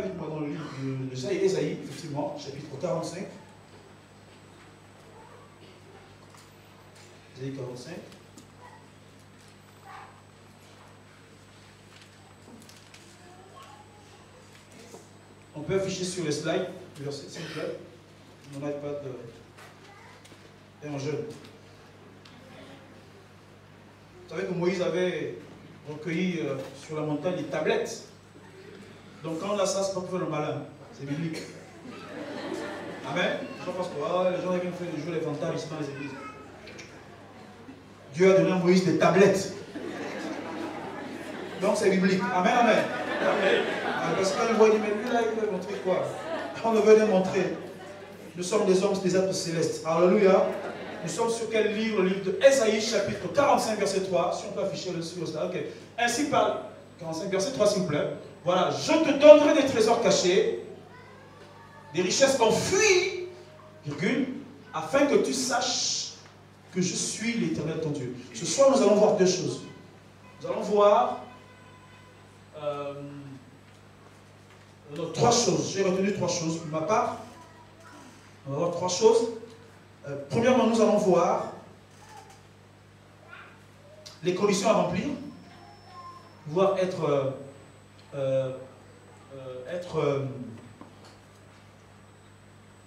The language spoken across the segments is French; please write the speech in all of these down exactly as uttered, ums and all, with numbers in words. maintenant dans le livre de Esaïe, effectivement, chapitre quarante-cinq. Esaïe quarante-cinq. On peut afficher sur les slides, verset cinq là. Mon iPad est en jeûne. Vous savez que Moïse avait recueilli euh, sur la montagne des tablettes. Donc quand on a ça, c'est pas pour faire le malin. C'est biblique. Amen. Je pense que oh, les gens viennent faire le jeu des fantasmes ici dans les églises. Dieu a donné à Moïse des tablettes. Donc c'est biblique. Amen, amen. Amen. Ah, parce qu'on voit, il dit, mais lui là, il veut montrer quoi? On ne veut rien montrer. Nous sommes des hommes, des êtres célestes. Alléluia. Nous sommes sur quel livre? Le livre de Esaïe, chapitre quarante-cinq, verset trois. Si on peut afficher le sujet, ok. Ainsi parle, quarante-cinq, verset trois, s'il vous plaît. Voilà. Je te donnerai des trésors cachés, des richesses qu'on fuit, virgule, afin que tu saches que je suis l'Éternel ton Dieu. Ce soir, nous allons voir deux choses. Nous allons voir euh, donc, trois choses. J'ai retenu trois choses pour ma part. On va voir trois choses. Euh, premièrement, nous allons voir les conditions à remplir, pouvoir être, euh, euh, euh, être, euh,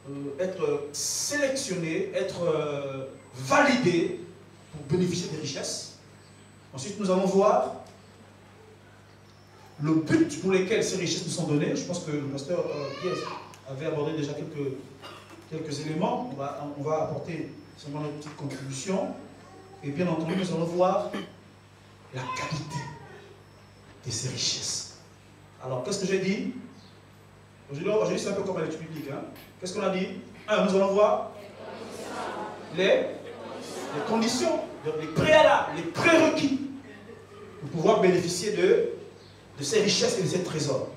euh, être sélectionné, être euh, validé pour bénéficier des richesses. Ensuite, nous allons voir le but pour lequel ces richesses nous sont données. Je pense que le pasteur euh, Pierre avait abordé déjà quelques... quelques éléments, on va, on va apporter seulement notre petite contribution. Et bien entendu, nous allons voir la qualité de ces richesses. Alors, qu'est-ce que j'ai dit? Aujourd'hui, c'est un peu comme à l'étude biblique. Hein? Qu'est-ce qu'on a dit? Un, nous allons voir les, les conditions, les préalables, les prérequis pour pouvoir bénéficier de, de ces richesses et de ces trésors.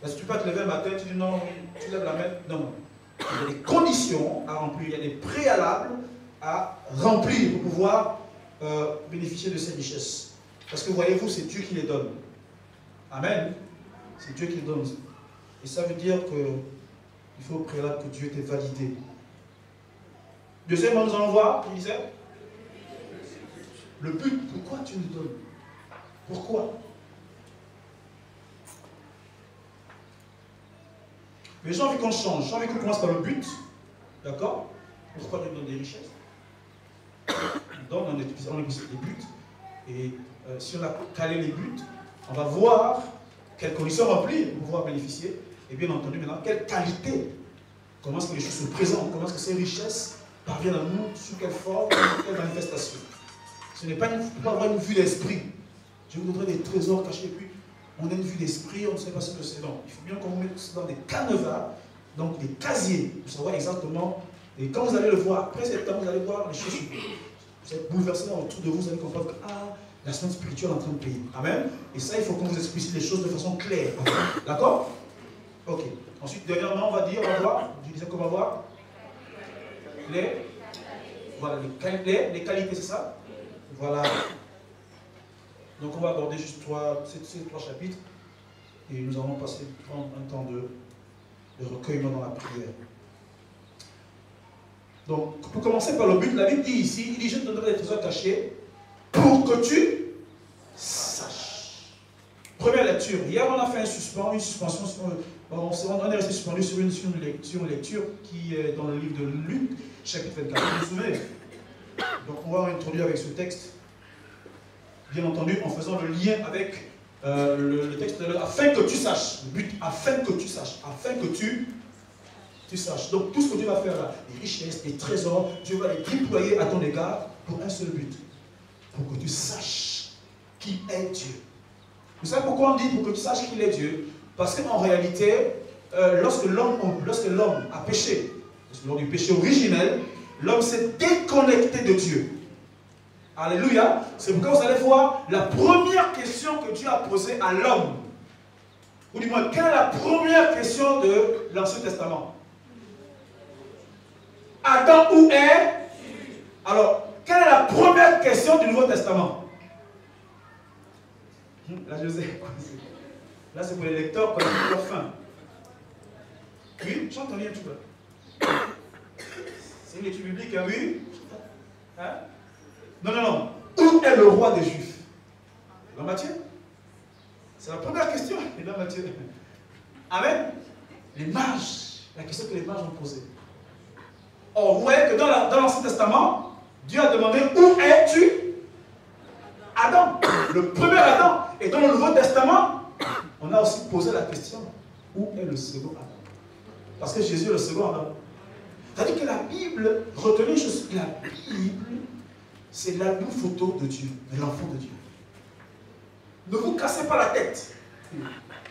Parce que tu peux te lever le matin, tu dis non, tu lèves la main, non. Il y a des conditions à remplir, il y a des préalables à remplir pour pouvoir euh, bénéficier de ces richesses. Parce que voyez-vous, c'est Dieu qui les donne. Amen. C'est Dieu qui les donne. Et ça veut dire qu'il faut au préalable que Dieu t'ait validé. Deuxièmement, nous allons voir, il disait, le but, pourquoi tu nous donnes? Pourquoi? Mais j'ai envie qu'on change, j'ai envie qu'on commence par le but, d'accord? Pourquoi Dieu donne des richesses? Donc on a les buts, et euh, si on a calé les buts, on va voir quelles conditions remplir pour pouvoir bénéficier, et bien entendu maintenant, quelle qualité, comment est-ce que les choses se présentent, comment est-ce que ces richesses parviennent à nous, sous quelle forme, sous quelle manifestation. Ce n'est pas, il ne faut pas avoir une vue d'esprit. Je vous donnerai des trésors cachés, puis on a une vue d'esprit, on ne sait pas ce que c'est. Donc, il faut bien qu'on vous mette dans des canevas, donc des casiers, pour savoir exactement. Et quand vous allez le voir, après cet temps, vous allez voir les choses. Vous êtes bouleversés autour de vous, vous allez comprendre que ah, la semaine spirituelle est en train de payer. Amen. Et ça, il faut qu'on vous explicite les choses de façon claire. D'accord? Ok. Ensuite, dernièrement, on va dire, on va voir, je disais qu'on va voir les, voilà, les, les, les qualités, c'est ça? Voilà. Donc on va aborder juste trois, ces, ces trois chapitres et nous allons passer un temps de, de recueillement dans la prière. Donc pour commencer par le but, la Bible dit ici, il dit je te donnerai des trésors cachés pour que tu saches. Première lecture, hier on a fait un suspens, une suspension, sur, on, on est resté suspendu sur une, sur une lecture, une lecture qui est dans le livre de Luc, chapitre vingt-quatre, vous vous souvenez? Donc on va introduire avec ce texte. Bien entendu, en faisant le lien avec euh, le, le texte, afin que tu saches, le but, afin que tu saches, afin que tu, tu saches. Donc tout ce que Dieu va faire là, les richesses, les trésors, Dieu va les déployer à ton égard pour un seul but, pour que tu saches qui est Dieu. Vous savez pourquoi on dit pour que tu saches qu'il est Dieu? Parce qu'en réalité, euh, lorsque l'homme lorsque l'homme a péché, lors du péché originel, l'homme s'est déconnecté de Dieu. Alléluia. C'est pourquoi vous allez voir la première question que Dieu a posée à l'homme. Ou du moins, quelle est la première question de l'Ancien Testament? Adam, où est? Alors, quelle est la première question du Nouveau Testament? Là, je sais. Là, c'est pour les lecteurs quand ils ont leur faim. Oui, chante bien tout là. C'est une étude biblique, hein, oui. Hein? Non, non, non. Où est le roi des Juifs? Dans Matthieu. C'est la première question. Et dans Matthieu. Amen. Les mages. La question que les mages ont posée. Or, vous voyez que dans l'Ancien Testament, Dieu a demandé où es-tu? Adam. Le premier Adam. Et dans le Nouveau Testament, on a aussi posé la question où est le second Adam? Parce que Jésus est le second Adam. C'est-à-dire que la Bible, retenez juste la Bible, c'est la bonne photo de Dieu, de l'enfant de Dieu. Ne vous cassez pas la tête.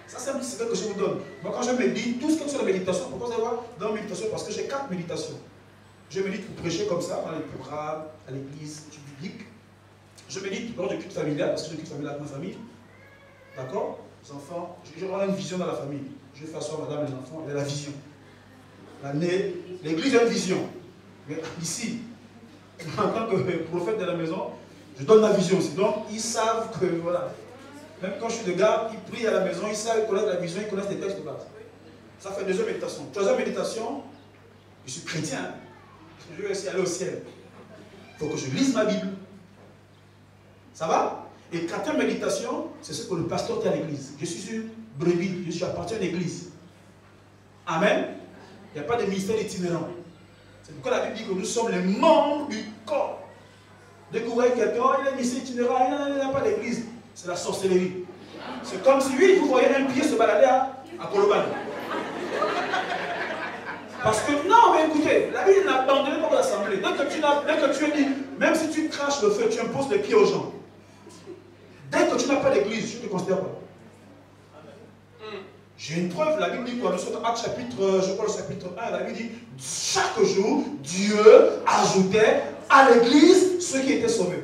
Ça, c'est ce que je vous donne. Moi, quand je médite, tout ce qui est sur la méditation, pourquoi vous allez voir dans la méditation? Parce que j'ai quatre méditations. Je médite pour prêcher comme ça, dans les programmes, à l'église, du public. Je médite lors du culte familial, parce que je culte familial avec ma famille. D'accord? Les enfants, j'ai vraiment une vision dans la famille. Je fais asseoir madame et les enfants, elle a la vision. L'année, l'église a une vision. Mais ici, en tant que prophète de la maison, je donne la vision aussi. Donc, ils savent que, voilà. Même quand je suis de garde, ils prient à la maison, ils savent, ils connaissent la vision, ils connaissent les textes de base. Ça fait deuxième méditation. Troisième méditation, je suis chrétien. Je veux aussi aller au ciel. Il faut que je lise ma Bible. Ça va? Et quatrième méditation, c'est ce que le pasteur dit à l'église. Je suis une brebis, je suis appartient à l'église. Amen. Il n'y a pas de ministère itinérant. C'est pourquoi la Bible dit que nous sommes les membres du corps. Dès que vous voyez quelqu'un, oh, il est ministère itinérant, il n'y a pas d'église. C'est la sorcellerie. C'est comme si, oui, vous voyez un pied se balader à, à Colobane. Parce que, non, mais écoutez, la Bible n'a abandonné pas l'assemblée. Dès que tu as dit, même si tu craches le feu, tu imposes les pieds aux gens. Dès que tu n'as pas d'église, je ne te considère pas. J'ai une preuve, la Bible dit quoi? Nous sommes dans Actes chapitre, je crois le chapitre un, la Bible dit chaque jour, Dieu ajoutait à l'église ceux qui étaient sauvés.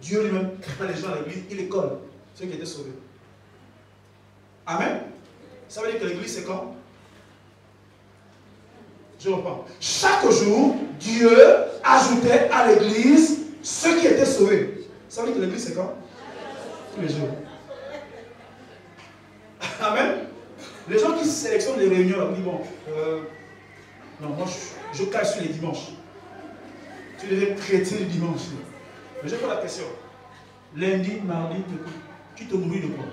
Dieu lui-même crée les gens à l'église, il les colle, ceux qui étaient sauvés. Amen. Ça veut dire que l'église, c'est quand? Je reprends. Chaque jour, Dieu ajoutait à l'église ceux qui étaient sauvés. Ça veut dire que l'église, c'est quand? Tous les jours. Amen. Les gens qui sélectionnent les réunions, ils disent, bon, euh, non, moi, je, je cache sur les dimanches. Tu devais chrétien le dimanche. Mais je pose la question. Lundi, mardi, tu te nourris de quoi?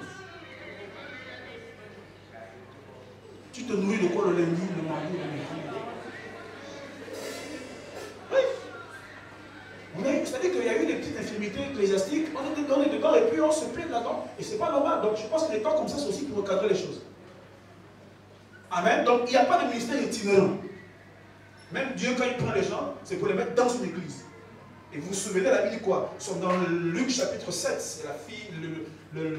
Tu te nourris de quoi le lundi, le mardi, le mercredi? Oui. C'est-à-dire qu'il y a eu des petites infirmités ecclésiastiques, on était donné dedans et puis on se plaît là-dedans. Et c'est pas normal. Donc je pense que les temps comme ça, c'est aussi pour recadrer les choses. Amen. Donc il n'y a pas de ministère itinérant. Même Dieu, quand il prend les gens, c'est pour les mettre dans son église. Et vous vous souvenez, la Bible dit quoi? Nous sommes dans Luc chapitre sept, c'est la fille,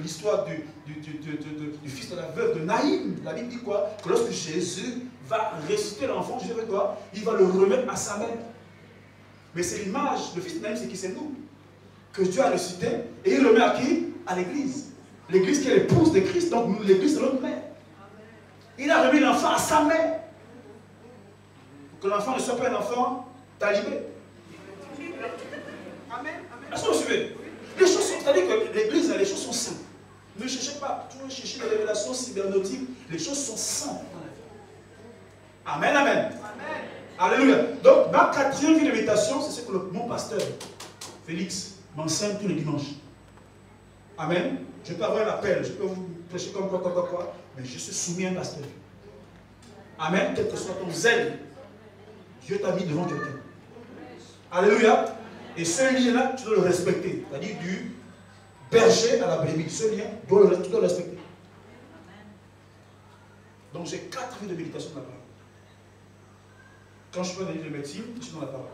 l'histoire du, du, du, du, du, du fils de la veuve de Naïm. La Bible dit quoi? Que lorsque Jésus va ressusciter l'enfant, Jésus va quoi? Il va le remettre à sa mère. Mais c'est l'image, le fils de Naïm, c'est qui? C'est nous. Que Dieu a ressuscité, et il remet à qui? À l'église. L'église qui est l'épouse de Christ, donc l'église c'est notre mère. Il a remis l'enfant à sa mère. Que l'enfant ne soit pas un enfant talibé. Amen. Amen. Est-ce que vous suivez? Les choses sont, c'est-à-dire que l'église, les choses sont simples. Ne cherchez pas, toujours cherchez les révélations cybernautiques. Les choses sont simples dans la vie. Amen, amen. Amen. Alléluia. Donc, ma quatrième vie d'invitation, c'est ce que le, mon pasteur, Félix, m'enseigne tous les dimanches. Amen. Je peux avoir un appel, je peux vous prêcher comme quoi, quoi, quoi, quoi, mais je suis soumis à un pasteur. Amen. Quel que soit ton zèle, Dieu t'a mis devant quelqu'un. Alléluia. Et ce lien-là, tu dois le respecter. C'est-à-dire du berger à la brebis. Ce lien, tu dois le respecter. Donc j'ai quatre vies de méditation de la parole. Quand je fais un livre de médecine, je suis dans la parole.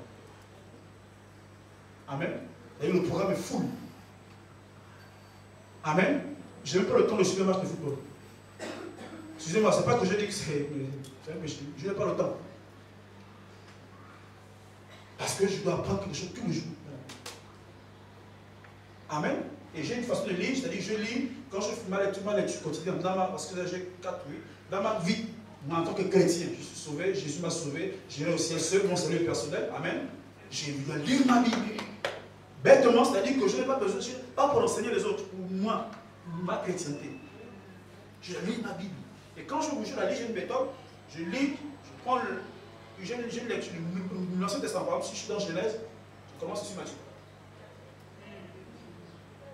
Amen. D'ailleurs, le programme est full. Amen. Je n'ai même pas le temps de suivre un match de football. Excusez-moi, c'est pas que je dis que c'est... Je n'ai pas le temps. Parce que je dois apprendre quelque chose tous les jours. Amen. Et j'ai une façon de lire, c'est-à-dire je lis, quand je fais ma lecture, ma lecture quotidienne, dans ma, parce que là j'ai quatre, huit, dans ma vie, moi en tant que chrétien, je suis sauvé, Jésus m'a sauvé, j'irai au ciel seul, mon salut personnel, amen. J'ai vu à lire ma Bible. Bêtement, c'est-à-dire que je n'ai pas besoin, je n'ai pas pour enseigner les autres, pour moi, pour ma chrétienté. J'ai lu ma Bible. Et quand je vous jure à lire une méthode, je lis, je prends le, je, je lecture, l'Ancien Testament, par exemple, si je suis dans Genèse, je commence sur Matthieu.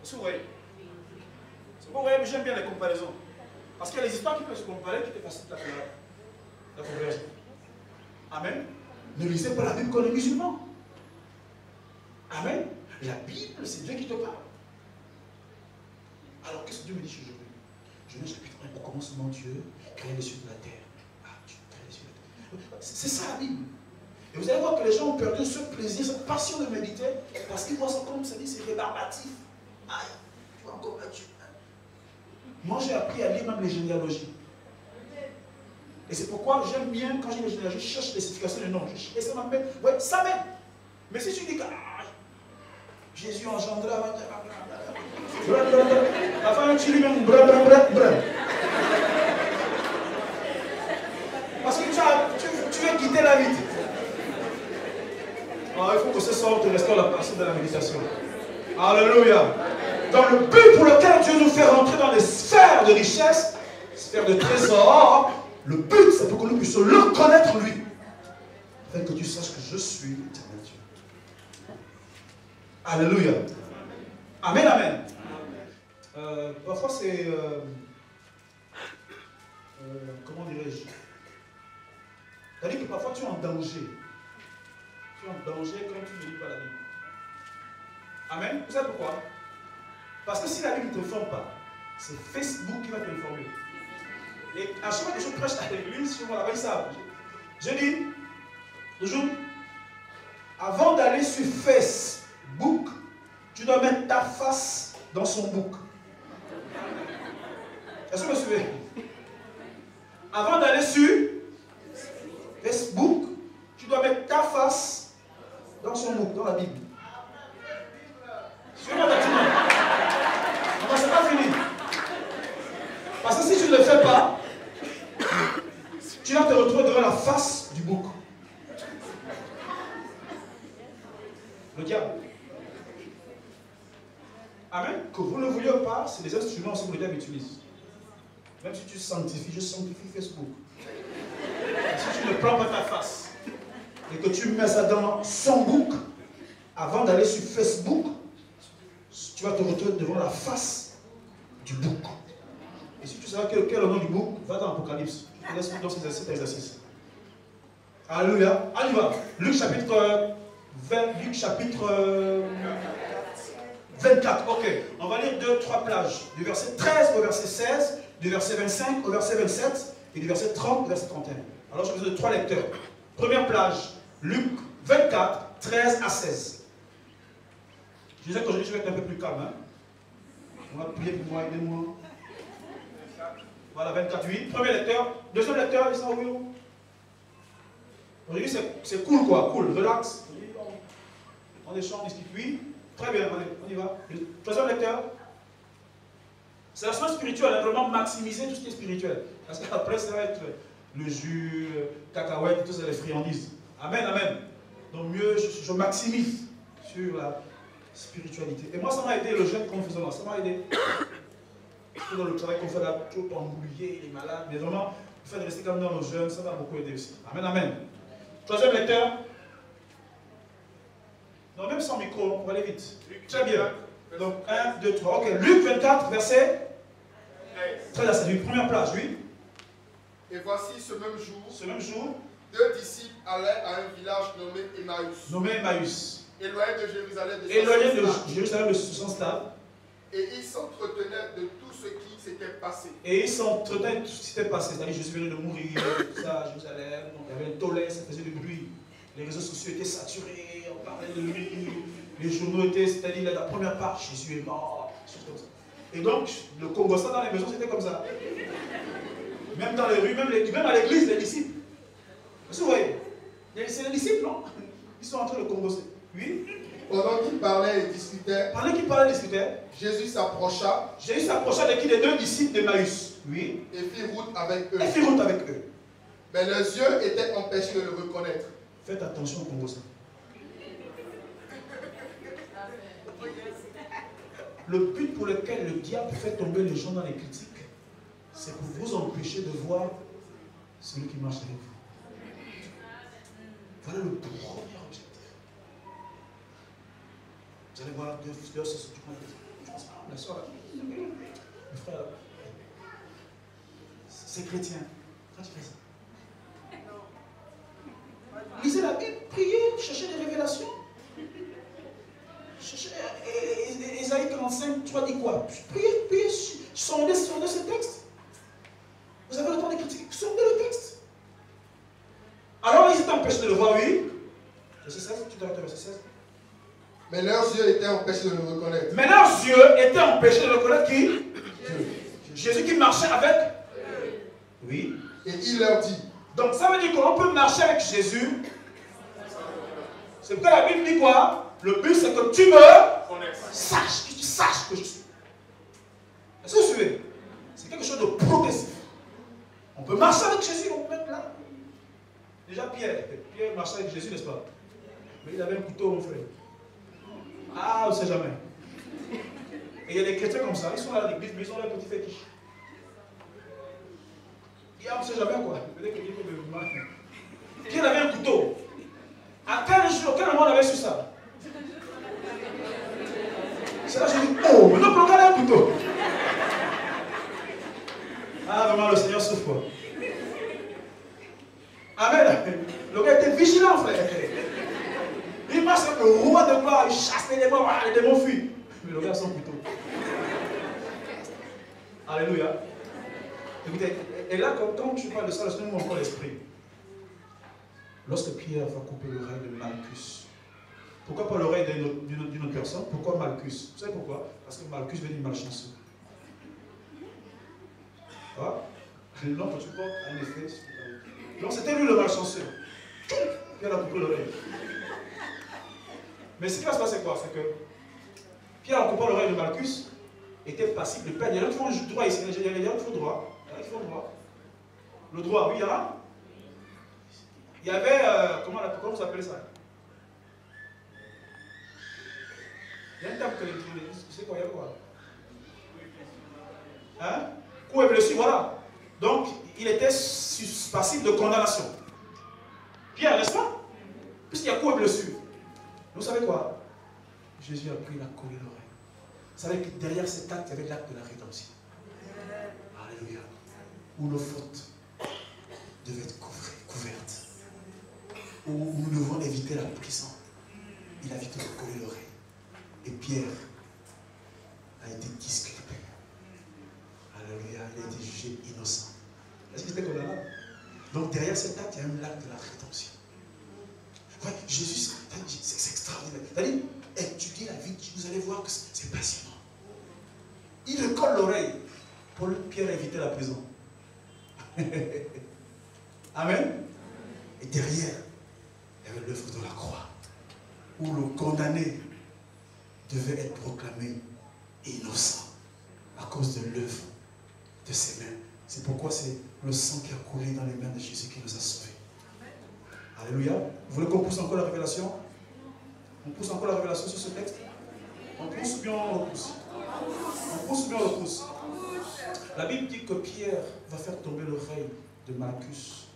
Est-ce que vous voyez? C'est bon, vous voyez, mais j'aime bien les comparaisons. Parce qu'il y a des histoires qui peuvent se comparer, qui te facilitent la conversion. Amen. Ne lisez pas la Bible qu'on est musulman. Amen. La Bible, c'est Dieu qui te parle. Alors, qu'est-ce que Dieu me dit aujourd'hui? Genèse chapitre un, au commencement, Dieu crée les cieux de la terre. Ah, Dieu crée les cieux de la terre. C'est ça la Bible. Et vous allez voir que les gens ont perdu ce plaisir, cette passion de méditer, parce qu'ils voient ça comme ça dit, c'est rébarbatif. Aïe, tu vois encore un Dieu. Moi, j'ai appris à lire même les généalogies. Et c'est pourquoi j'aime bien, quand j'ai les généalogies, je cherche les significations des noms. Et ça m'appelle, ouais, ça m'aide. Mais si tu dis que ah, Jésus engendra, la femme tu lui même brun, brun, brun, brun. Parce que tu, as, tu, tu veux quitter la vie. Ah, il faut que ce sorte de restaure la passion de la méditation. Alléluia. Dans le but pour lequel Dieu nous fait rentrer dans les sphères de richesse, sphères de trésor, le but c'est pour que nous puissions le connaître lui. Afin que tu saches que je suis l'éternel Dieu. Alléluia. Amen, amen. Euh, parfois c'est... Euh, euh, comment dirais-je? C'est-à-dire que parfois tu es en danger. Tu es en danger quand tu ne lis pas la Bible. Amen. Vous savez pourquoi? Parce que si la Bible ne te forme pas, c'est Facebook qui va te former. Et à chaque fois que je prêche à l'église, souvent là-bas, ils savent. Je dis, toujours, avant d'aller sur Facebook, tu dois mettre ta face dans son book. Est-ce que vous me suivez? Avant d'aller sur Facebook, tu dois mettre ta face dans son book, dans la Bible. Suivez-moi maintenant. Non, c'est pas fini. Parce que si tu ne le fais pas, tu vas te retrouver devant la face du bouc. Le diable. Amen. Que vous ne vouliez pas, c'est des instruments aussi que le diable utilise. Même si tu sanctifies, je sanctifie Facebook. Et si tu ne prends pas ta face et que tu mets ça dans son bouc, avant d'aller sur Facebook, tu vas te retrouver devant la face du bouc. Et si tu savais quel est le nom du bouc, va dans Apocalypse. Je te laisse dans cet exercice. Alléluia. Allez, va. Luc chapitre vingt, Luc chapitre vingt-quatre. Ok. On va lire deux, trois plages. Du verset treize au verset seize, du verset vingt-cinq au verset vingt-sept, et du verset trente au verset trente et un. Alors, je vous donne trois lecteurs. Première plage, Luc vingt-quatre, treize à seize. Je disais qu'aujourd'hui, je vais être un peu plus calme. Hein? On va prier pour moi, aidez-moi. Voilà, vingt-quatre huit. Premier lecteur. Deuxième lecteur, ils sont où? Aujourd'hui, c'est cool quoi, cool, relax. On échange, on discute. Oui, très bien, allez, on y va. Troisième lecteur. C'est la semaine spirituelle, hein? Vraiment maximiser tout ce qui est spirituel. Parce qu'après, ça va être le jus, cacahuètes, tout ça, les friandises. Amen, amen. Donc mieux, je, je maximise sur la... spiritualité. Et moi, ça m'a aidé, le jeûne qu'on faisait là, ça m'a aidé. Dans le travail qu'on fait là, tout embrouillé, il est malade, mais vraiment, le fait de rester comme dans le jeûne, ça m'a beaucoup aidé aussi. Amen, amen. Troisième lecteur. Non, même sans micro, on va aller vite. Luc. Très bien. Donc, un, deux, trois. Ok, Luc vingt-quatre, verset treize à seize. Première plage, oui. Et voici ce même jour. Ce même jour. Deux disciples allaient à un village nommé Emmaüs. Nommé Emmaüs. Éloigné de Jérusalem de Jérusalem de soixante stades. Et ils s'entretenaient de tout ce qui s'était passé. Et ils s'entretenaient de tout ce qui s'était passé. C'est-à-dire, Jésus venait de mourir, tout ça, Jérusalem. Donc, il y avait un tollé, ça faisait du bruit. Les réseaux sociaux étaient saturés, on parlait de lui. Les journaux étaient, c'est-à-dire, la première part, Jésus est mort, choses comme ça. Et donc, le Congo-ça dans les maisons, c'était comme ça. Même dans les rues, même, les, même à l'église, les disciples. Vous voyez, c'est les disciples, non? Ils sont en train de Congo-ça. Oui. Pendant qu'ils parlaient et discutaient. Pendant qu'ils parlaient et discutaient. Jésus s'approcha. Jésus s'approcha de qui? Des deux disciples d'Emmaüs. Oui. Et fit route avec eux. Et fit route avec eux. Mais leurs yeux étaient empêchés de le reconnaître. Faites attention au Congo-ça. Le but pour lequel le diable fait tomber les gens dans les critiques, c'est pour vous empêcher de voir celui qui marche avec vous. Voilà le premier objectif. Vous allez voir, Dieu, Dieu, c'est ce que tu m'as dit. Je pense pas, la soeur, le frère, c'est chrétien. Quand je fais ça. Lisez la Bible, priez, cherchez des révélations. Cherchez Esaïe quarante-cinq, trois dit quoi? Priez, priez, sondez, sondez ce texte. Vous avez le temps de critiquer, sondez le texte. Alors ils étaient empêchés de le voir, oui. Verset seize, tu t'arrêtes au verset seize. Mais leurs yeux étaient empêchés de le reconnaître. Mais leurs yeux étaient empêchés de le reconnaître qui? Jésus. Jésus qui marchait avec? Oui. Et il leur dit. Donc ça veut dire qu'on peut marcher avec Jésus. C'est pourquoi la Bible dit quoi? Le but c'est que tu me saches, que tu saches que je suis. Est-ce que vous suivez? C'est quelque chose de progressif. On peut marcher avec Jésus, on peut mettre là. Déjà Pierre, Pierre marchait avec Jésus, n'est-ce pas? Mais il avait un couteau, mon frère. Ah, on ne sait jamais. Et il y a des chrétiens comme ça, ils sont là à l'église, mais ils ont leur petit fétiche. Et ah, on ne sait jamais quoi. Peut-être qu'il faut me marquer. Pierre avait un couteau. À quel jour, quel moment on avait su ça? C'est là que j'ai dit, oh, mais non, pourquoi il a un couteau? Ah, vraiment, le Seigneur souffre quoi. Amen. Le gars était vigilant, frère. Il marche avec le roi de gloire, il chasse les démons, les démons fuient. Mais le gars a son couteau. Alléluia. Écoutez, et là, quand tu parles de ça, le Seigneur m'envoie l'esprit. Lorsque Pierre va couper l'oreille de Marcus, pourquoi pas l'oreille d'une autre, autre personne? Pourquoi Marcus? Vous savez pourquoi? Parce que Marcus veut dire malchanceux. Hein? Non, tu portes un effet. Donc c'était lui le malchanceux. Pierre a coupé l'oreille. Mais ce qui va se passer, c'est quoi? C'est que Pierre, en coupant l'oreille de Marcus, était passible de peine. Il y en a qui font droit ici, il y en a qui font droit. Il y en a qui font droit. Le droit, oui, il y en a. Il y avait, euh, comment, comment vous appelez ça? Il y a un terme que les juristes, c'est quoi? Il y a quoi? Hein? Coup et blessure, voilà. Donc, il était passible de condamnation. Pierre, n'est-ce pas? Puisqu'il y a coup et blessure. Vous savez quoi? Jésus a pris la colère de l'oreille. Vous savez que derrière cet acte, il y avait l'acte de la rédemption. Alléluia. Où nos fautes devaient être couvertes. Où nous devons éviter la prison. Il a vite collé l'oreille. Et Pierre a été disculpé. Alléluia. Il a été jugé innocent. Est-ce qu'il était condamnable? Donc derrière cet acte, il y a un acte de la rédemption. Ouais, Jésus, c'est extraordinaire. C'est-à-dire, étudiez la vie, vous allez voir que c'est passionnant. Il le colle l'oreille. Pour lui, Pierre éviter la prison. Amen. Et derrière, il y avait l'œuvre de la croix, où le condamné devait être proclamé innocent à cause de l'œuvre de ses mains. C'est pourquoi c'est le sang qui a coulé dans les mains de Jésus qui nous a sauvés. Alléluia. Vous voulez qu'on pousse encore la révélation? On pousse encore la révélation sur ce texte? On pousse ou bien on repousse? On pousse ou bien on repousse? La Bible dit que Pierre va faire tomber l'oreille de Marcus.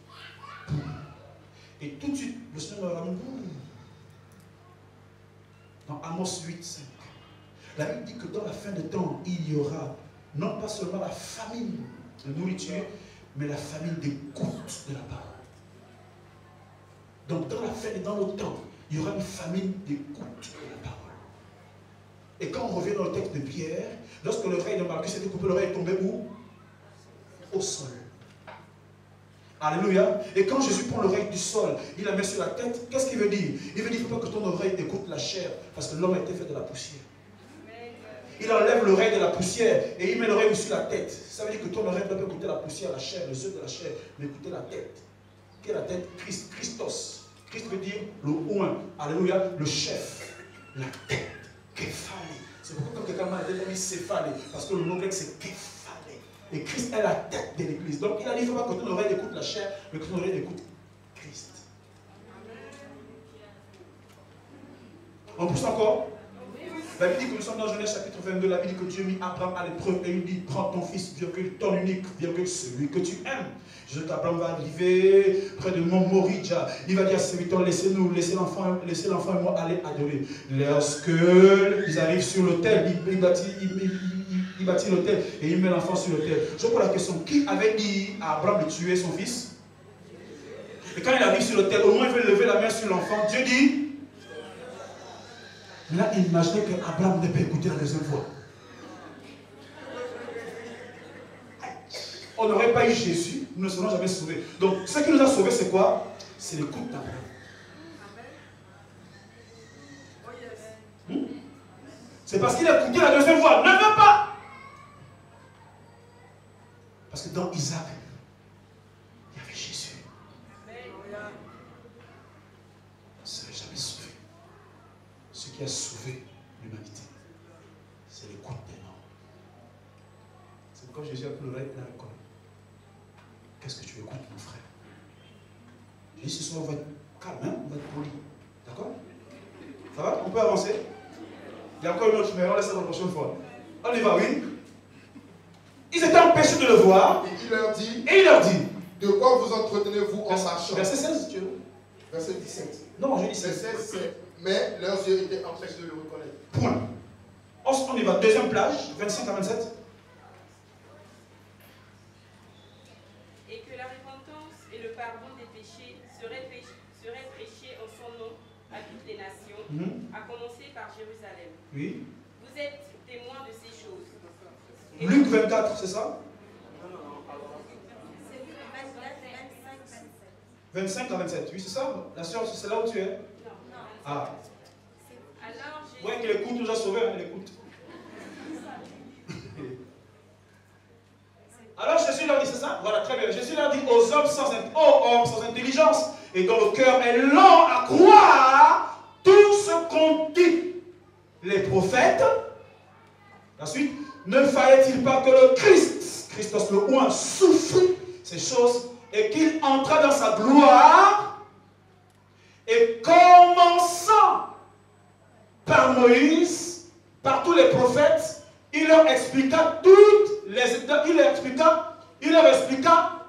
Et tout de suite, le Seigneur va ramener. Dans Amos huit, cinq. La Bible dit que dans la fin des temps, il y aura non pas seulement la famine de nourriture, mais la famine d'écoute de la parole. Donc dans la fin et dans le temps, il y aura une famine d'écoute de la parole. Et quand on revient dans le texte de Pierre, lorsque l'oreille de Marcus était coupée, l'oreille est tombée où? Au sol. Alléluia. Et quand Jésus prend l'oreille du sol, il la met sur la tête, qu'est-ce qu'il veut dire? Il veut dire qu'il ne faut pas que ton oreille écoute la chair, parce que l'homme a été fait de la poussière. Il enlève l'oreille de la poussière et il met l'oreille sur la tête. Ça veut dire que ton oreille ne peut pas écouter la poussière, la chair, les œufs de la chair, mais écouter la tête. La tête, Christ, Christos. Christ veut dire le oin, alléluia, le chef, la tête, képhale. C'est pourquoi quand quelqu'un m'a dit céphale, parce que le nom grec c'est képhale. Et Christ est la tête de l'église. Donc il a dit il ne faut pas que ton oreille écoute la chair, mais que ton oreille écoute Christ. On pousse encore? La Bible dit que nous sommes dans Genèse chapitre vingt-deux, la Bible dit que Dieu mit Abraham à l'épreuve et lui dit, prends ton fils, virgule, ton unique, virgule, celui que tu aimes. Je t'Abraham va arriver près de mont Morija. Il va dire à ses huit ans, laissez-nous, laissez l'enfant, laissez l'enfant et moi aller adorer. Lorsque ils arrivent sur l'autel, il bâtit, il, il, il, il bâtit l'autel et il met l'enfant sur l'autel. Je pose la question, qui avait dit à Abraham de tuer son fils? Et quand il arrive sur l'autel, au moins il veut lever la main sur l'enfant, Dieu dit. Mais là, imaginez qu'Abraham ne peut écouter la deuxième fois. On n'aurait pas eu Jésus, nous ne serons jamais sauvés. Donc, ce qui nous a sauvés, c'est quoi? C'est l'écoute d'Abraham. Hmm? C'est parce qu'il a écouté la deuxième fois. Ne veut pas! Parce que dans Isaac, il y avait Jésus. Ce qui a sauvé l'humanité, c'est l'écoute des noms. C'est pourquoi Jésus a pleuré dans le corps. Qu'est-ce que tu écoutes, mon frère? Je dis ce soir, on va être calme, hein? On va être poli. D'accord? Ça va? On peut avancer? Il y a encore une autre, mais on laisse ça la prochaine fois. On y va, oui? Ils étaient empêchés de le voir. Et il leur dit. Et il leur dit. De quoi vous entretenez-vous en marchant? Verset seize, si tu veux. Verset dix-sept. Non, je dis seize. Verset sept. Mais leurs yeux étaient empêchés de le reconnaître. Point. On y va. Deuxième plage, vingt-cinq à vingt-sept. Et que la repentance et le pardon des péchés seraient prêchés en son nom à toutes les nations, mmh. à commencer par Jérusalem. Oui. Vous êtes témoins de ces choses. Et Luc vingt-quatre, c'est ça? Non, non, non, pardon. vingt-cinq à vingt-sept, oui, c'est ça. La sœur, c'est là où tu es. Ah. Alors, vous voyez qu'elle écoute, nous a sauvés, elle écoute. Alors Jésus leur dit, c'est ça? Voilà, très bien. Jésus leur dit aux hommes sans, aux hommes sans intelligence et dont le cœur est lent à croire tout ce qu'ont dit les prophètes. Ensuite, ne fallait-il pas que le Christ, Christos le Oint, souffre ces choses et qu'il entra dans sa gloire? Et commençant par Moïse, par tous les prophètes, il leur expliqua toutes les étapes, il leur expliqua, il leur expliqua,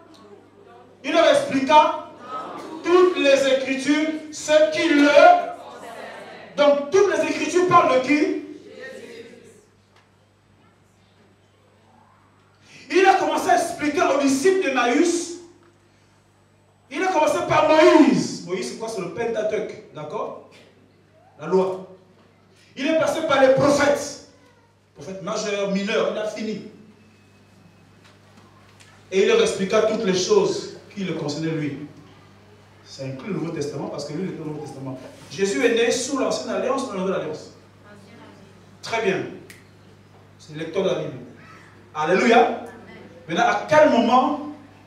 il leur expliqua toutes les écritures, ce qui leur... Donc toutes les écritures parlent de qui? Il a commencé à expliquer aux disciples d'Emmaüs. Il a commencé par Moïse. Moïse, c'est quoi? C'est le Pentateuque, d'accord? La loi. Il est passé par les prophètes. Prophètes majeurs, mineurs, il a fini. Et il leur expliqua toutes les choses qui le concernaient lui. Ça inclut le Nouveau Testament parce que lui, il est le Nouveau Testament. Jésus est né sous l'ancienne alliance ou la nouvelle alliance? Très bien. C'est le lecteur de la Bible. Alléluia. Amen. Maintenant, à quel moment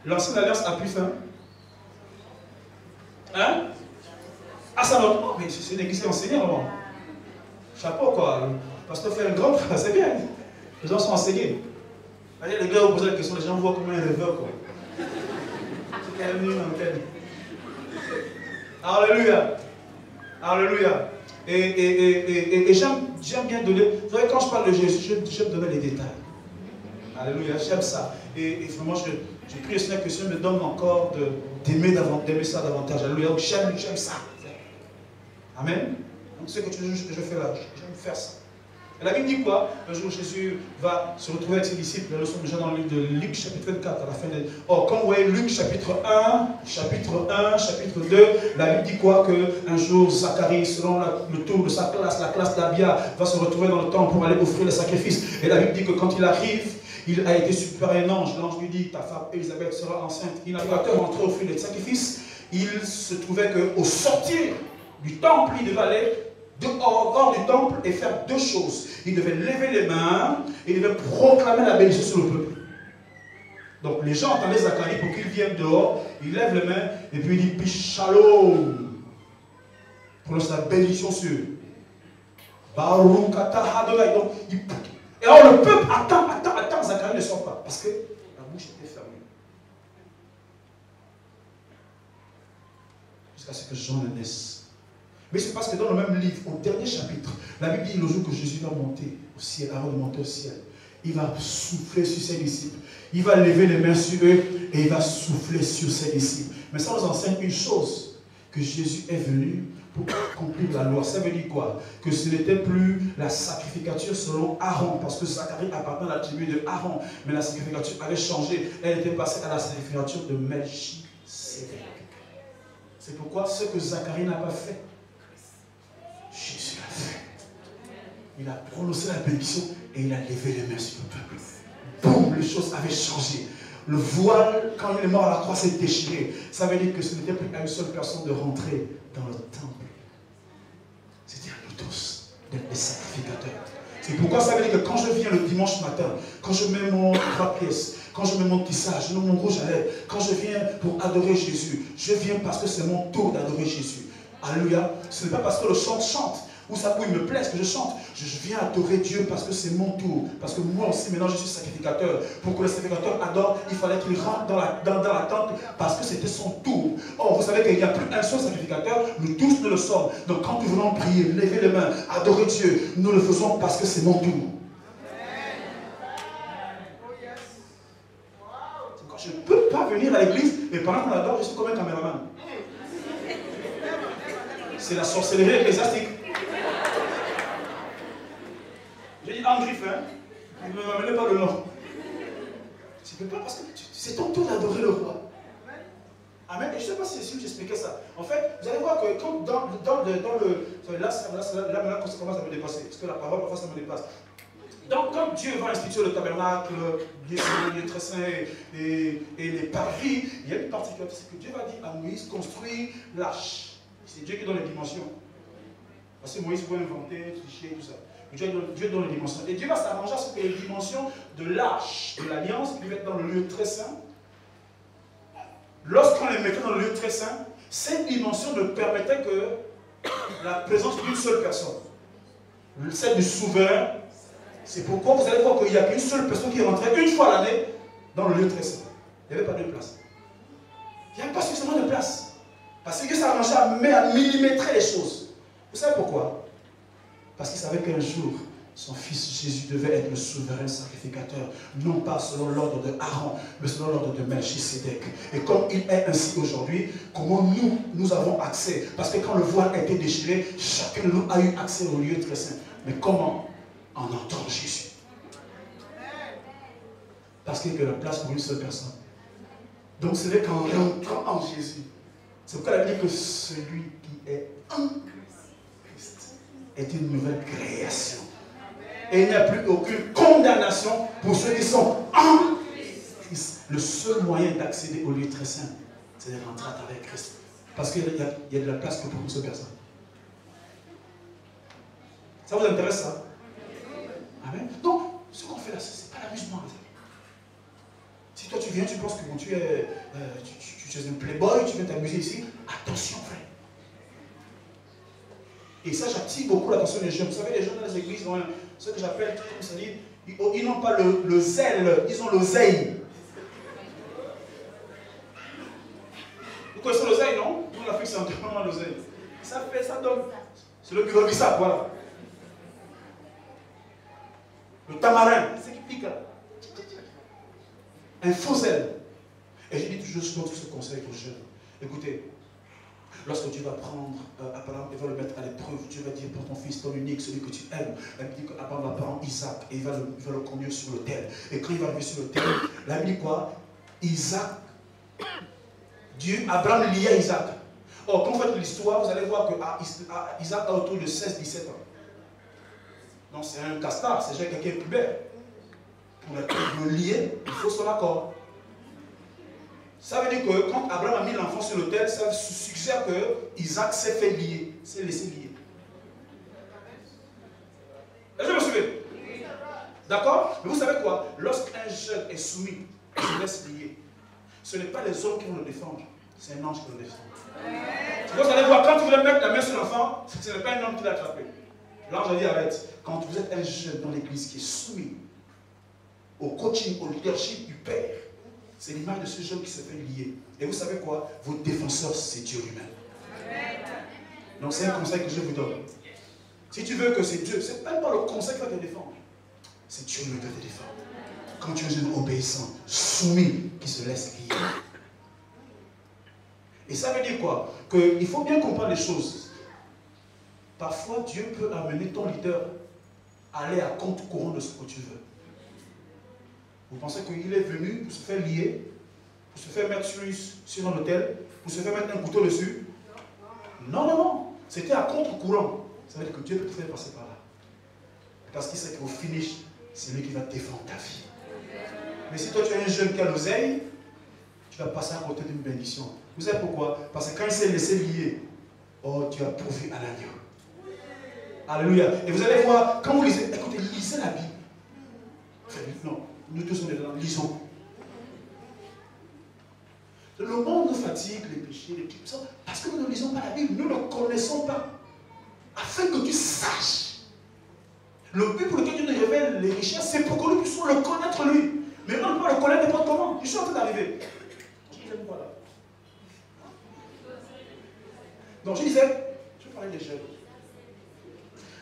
l'ancienne alliance a pris fin? Hein? Ah, ça va. Oh, mais c'est une église qui enseigne vraiment. Chapeau, quoi. Parce que faire une grande, c'est bien. Les gens sont enseignés. Allez, les gars, vous posez la question, les gens voient comment ils rêvent, quoi. C'est quand même une antenne. Alléluia. Alléluia. Et, et, et, et, et, et j'aime bien donner. Vous savez, quand je parle de Jésus, j'aime donner les détails. Alléluia, j'aime ça. Et, et vraiment, je. Je prie au Seigneur que Dieu me donne encore d'aimer ça davantage. Alléluia. J'aime ça. Amen. Donc c'est ce que je fais là. J'aime faire ça. Et la Bible dit quoi? Un jour, Jésus va se retrouver avec ses disciples. Nous sommes déjà dans le livre de Luc, chapitre vingt-quatre, à la fin de... Or, quand vous voyez Luc, chapitre un, chapitre un, chapitre deux, la Bible dit quoi? Qu'un jour, Zacharie, selon la, le tour de sa classe, la classe d'Abia, va se retrouver dans le temple pour aller offrir le sacrifice. Et la Bible dit que quand il arrive, il a été supérieur à un ange. L'ange lui dit, ta femme Elisabeth sera enceinte. Il n'a pas pu rentrer au fil des sacrifices. Il se trouvait qu'au sortir du temple, il devait aller dehors, hors du temple et faire deux choses. Il devait lever les mains et il devait proclamer la bénédiction sur le peuple. Donc les gens attendaient Zacharie pour qu'il vienne dehors. Il lève les mains et puis il dit, shalom. Prononce la bénédiction sur Baruch atah Adonai. Donc il... Et alors le peuple attend, attend, attend, Zacharie ne sort pas, parce que la bouche était fermée. Jusqu'à ce que Jean naisse. Mais c'est parce que dans le même livre, au dernier chapitre, la Bible dit le jour que Jésus va monter au ciel, avant de monter au ciel, il va souffler sur ses disciples. Il va lever les mains sur eux et il va souffler sur ses disciples. Mais ça nous enseigne une chose, que Jésus est venu pour accomplir la loi. Ça veut dire quoi? Que ce n'était plus la sacrificature selon Aaron, parce que Zacharie appartenait à la tribu de Aaron, mais la sacrificature avait changé. Elle était passée à la sacrificature de Melchisédech. C'est pourquoi ce que Zacharie n'a pas fait, Jésus l'a fait. Il a prononcé la bénédiction et il a levé les mains sur le peuple. Boum, les choses avaient changé. Le voile, quand il est mort à la croix, s'est déchiré. Ça veut dire que ce n'était plus à une seule personne de rentrer dans le temple. C'était à nous tous d'être des sacrificateurs. C'est pourquoi ça veut dire que quand je viens le dimanche matin, quand je mets mon trois pièces, quand je mets mon tissage, mon rouge à lèvres, quand je viens pour adorer Jésus, je viens parce que c'est mon tour d'adorer Jésus. Alléluia. Ce n'est pas parce que le chant chante, ou ça où il me plaise que je chante. Je viens adorer Dieu parce que c'est mon tour. Parce que moi aussi, maintenant, je suis sacrificateur. Pour que le sacrificateur adore, il fallait qu'il rentre dans la, dans, dans la tente parce que c'était son tour. Or, vous savez qu'il n'y a plus un seul sacrificateur, nous tous nous le sommes. Donc, quand nous voulons prier, lever les mains, adorer Dieu, nous le faisons parce que c'est mon tour. Quand je ne peux pas venir à l'église, mais pendant qu'on adore, je suis comme un caméraman. C'est la sorcellerie ecclésiastique. J'ai dit en griffe, hein. Ne me m'amenez pas le nom. Tu ne peux pas parce que c'est ton tour d'adorer le roi. Amen. Et je ne sais pas si j'expliquais ça. En fait, vous allez voir que quand dans, dans, le, dans le. Là, là, là, là, comment ça me dépasser? Parce que la parole, parfois, ça me dépasse. Donc, quand Dieu va instituer le tabernacle, les lieux très saints et les parvis, il y a une particularité, c'est que Dieu va dire à Moïse, construis l'arche. C'est Dieu qui donne les dimensions. Parce que Moïse pouvait inventer, tricher, tout ça. Dieu donne, Dieu donne les dimensions. Et Dieu va s'arranger à ce que les dimensions de l'arche, de l'alliance, qui va être dans le lieu très saint, lorsqu'on les mettait dans le lieu très saint, ces dimensions ne permettaient que la présence d'une seule personne. Celle du souverain. C'est pourquoi vous allez voir qu'il n'y a qu'une seule personne qui rentrait une fois l'année dans le lieu très saint. Il n'y avait pas de place. Il n'y avait pas suffisamment de place. Parce que Dieu s'arrangeait à millimétrer les choses. Vous savez pourquoi? Parce qu'il savait qu'un jour, son fils Jésus devait être le souverain sacrificateur, non pas selon l'ordre de Aaron, mais selon l'ordre de Melchisédech. Et comme il est ainsi aujourd'hui, comment nous, nous avons accès? Parce que quand le voile a été déchiré, chacun de nous a eu accès au lieu très saint. Mais comment? En entrant Jésus. Parce qu'il y a la place pour une seule personne. Donc c'est vrai qu'en entrant en Jésus, c'est pourquoi la Bible dit que celui qui est en Christ est une nouvelle création. Et il n'y a plus aucune condamnation pour ceux qui sont en Christ. Le seul moyen d'accéder au lieu très saint, c'est de rentrer à travers Christ. Parce qu'il y a, il y a de la place que pour une seule personne. Ça vous intéresse, ça? Amen. Donc, ce qu'on fait là, ce n'est pas l'amusement. Si toi tu viens, tu penses que bon, tu es euh, tu, tu, tu es un playboy, tu veux t'amuser ici, attention frère. Et ça j'attire beaucoup l'attention des jeunes. Vous savez, les jeunes dans les églises ont un, ce que j'appelle, comme ça dit, ils, ils n'ont pas le, le zèle, ils ont l'oseille. Vous connaissez l'oseille, non? Nous en Afrique c'est entièrement l'oseille. Ça fait, ça donne. C'est le bureau bissap, voilà. Le tamarin, c'est ce qui pique là. Un faux zèle. Et je dis toujours souvent ce conseil aux jeunes. Écoutez, lorsque Dieu va prendre euh, Abraham et va le mettre à l'épreuve, Dieu va dire pour ton fils, ton unique, celui que tu aimes. La Bible dit qu'Abraham va prendre Isaac et il va, le, il va le conduire sur l'autel. Et quand il va arriver sur l'autel, la Bible dit quoi? Isaac, Dieu, Abraham liait Isaac. Or, quand vous faites l'histoire, vous allez voir que ah, Isaac a autour de seize à dix-sept ans. Non, c'est un castard, c'est déjà quelqu'un de pubère. Pour le lier, il faut son accord. Ça veut dire que quand Abraham a mis l'enfant sur l'autel, ça suggère que Isaac s'est fait lier, s'est laissé lier. Est-ce que vous me suivez? D'accord? Mais vous savez quoi? Lorsqu'un jeune est soumis, il se laisse lier. Ce n'est pas les hommes qui vont le défendre, c'est un ange qui le défend. Donc vous allez voir, quand vous voulez mettre la main sur l'enfant, ce n'est pas un homme qui l'a attrapé. L'ange a dit arrête. Quand vous êtes un jeune dans l'église qui est soumis au coaching, au leadership du Père. C'est l'image de ce jeune qui se fait lier. Et vous savez quoi? Vos défenseurs, c'est Dieu lui-même. Donc c'est un conseil que je vous donne. Si tu veux que c'est Dieu, c'est même pas le conseil qui va te défendre. C'est Dieu qui va te défendre. Quand tu es un obéissant, soumis, qui se laisse guider. Et ça veut dire quoi? Qu'il faut bien comprendre les choses. Parfois, Dieu peut amener ton leader à aller à contre-courant de ce que tu veux. Vous pensez qu'il est venu pour se faire lier, pour se faire mettre sur, sur un hôtel, pour se faire mettre un couteau dessus? Non, non, non. C'était à contre-courant. Ça veut dire que Dieu peut te faire passer par là. Parce qu'il sait qu'au finish, c'est lui qui va défendre ta vie. Mais si toi tu es un jeune qui a l'oseille, tu vas passer à côté d'une bénédiction. Vous savez pourquoi? Parce que quand il s'est laissé lier, oh, tu as prouvé à l'agneau. Alléluia. Et vous allez voir, quand vous lisez, écoutez, lisez la Bible. Enfin, non, nous tous sommes dedans, lisons. Le monde nous fatigue, les péchés, les trucs, parce que nous ne lisons pas la Bible, nous ne connaissons pas. Afin que tu saches. Le but pour lequel Dieu nous révèle les richesses, c'est pour que nous puissions le connaître lui. Mais on ne peut pas le connaître n'importe comment. Je suis en train d'arriver. Donc je disais, je parlais des jeunes.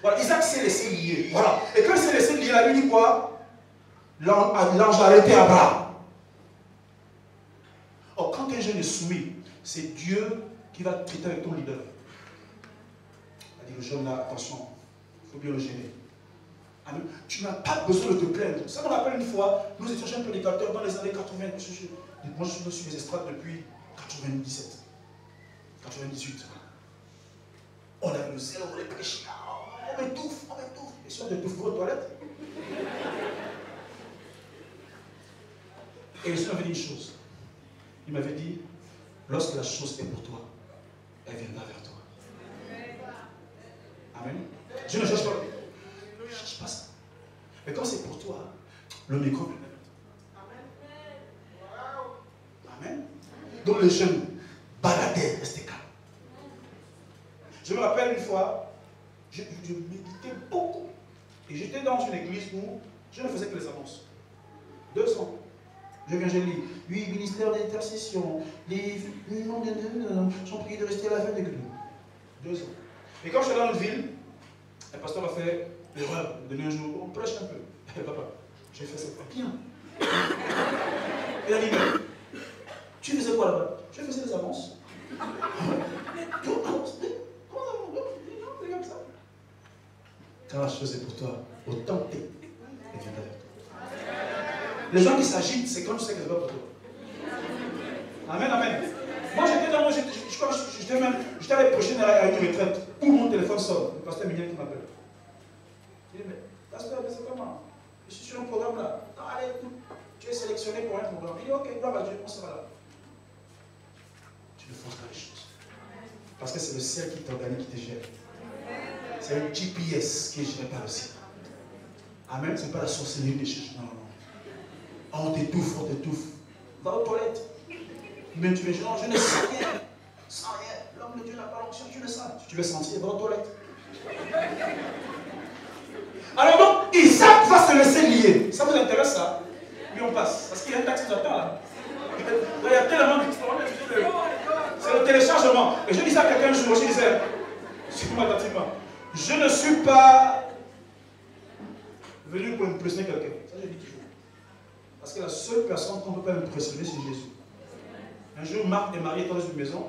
Voilà, Isaac s'est laissé lier. Voilà. Et quand il s'est laissé lier, il dit quoi? L'ange a arrêté Abraham. Or, quand un jeune est soumis, c'est Dieu qui va traiter avec ton leader. Il a dit au jeune là, attention, il faut bien le gêner. Tu n'as pas besoin de te plaindre. Ça me rappelle une fois, nous étions jeunes prédicateurs dans les années quatre-vingts. Moi, je suis mes estrades depuis quatre-vingt-dix-sept, quatre-vingt-dix-huit. On a le zèle, on les prêche. On m'étouffe, on m'étouffe. Et si on t'étouffe pour aux toilettes? Et le Seigneur m'avait dit une chose. Il m'avait dit, lorsque la chose est pour toi, elle viendra vers toi. Amen. Je ne cherche pas. Je ne cherche pas ça. Mais quand c'est pour toi, le micro. Amen. Donc les jeunes baladaient, restaient calmes. Je me rappelle une fois, je, je méditais beaucoup. Et j'étais dans une église où je ne faisais que les annonces. deux cents. Je viens, je lis. Oui, ministère d'intercession, livre, non, non, non, non, j'en prie de rester à la fin de l'église. deux cents. Et quand je suis dans une ville, le pasteur a fait l'erreur de donner un jour, on prêche un peu. Eh papa, j'ai fait ça bien. Et il a dit, tu faisais quoi là-bas? Je faisais des avances. Comment avances? Comment avances? C'est comme ça. Quand la chose est pour toi, autant t'es. Et viens derrière toi. Les gens qui s'agitent, c'est quand tu sais que c'est pas pour toi. Amen, amen. Moi j'étais dans mon. Je crois que j'étais même. J'étais allé prêcher à une retraite où mon téléphone sort. Le pasteur Mignan qui m'appelle. Il dit, mais pasteur, mais c'est comment? Je suis sur un programme là. Non, allez, écoute. Tu es sélectionné pour un programme. Il dit, ok, gloire à Dieu, on sera là. Tu ne forces pas les choses. Parce que c'est le ciel qui t'organise, qui te gère. C'est un G P S qui est géré par le ciel. Amen, ce n'est pas la sorcellerie des choses. Non, non. On t'étouffe, on t'étouffe. Va aux toilettes. Mais tu me dis, non, je ne sens rien. Sans rien. L'homme de Dieu n'a pas l'onction, tu le sens. Tu veux sentir, va aux toilettes. Alors donc, Isaac va se laisser lier. Ça vous intéresse ça? Puis on passe. Parce qu'il y a un taxi qui attend là. Il y a tellement de... C'est le téléchargement. Et je disais à quelqu'un un jour, je disais, suis-moi attentivement, je ne suis pas venu pour impressionner quelqu'un. Ça je dis toujours. Parce que la seule personne qu'on ne peut pas impressionner, c'est Jésus. Un jour, Marthe et Marie étaient dans une maison.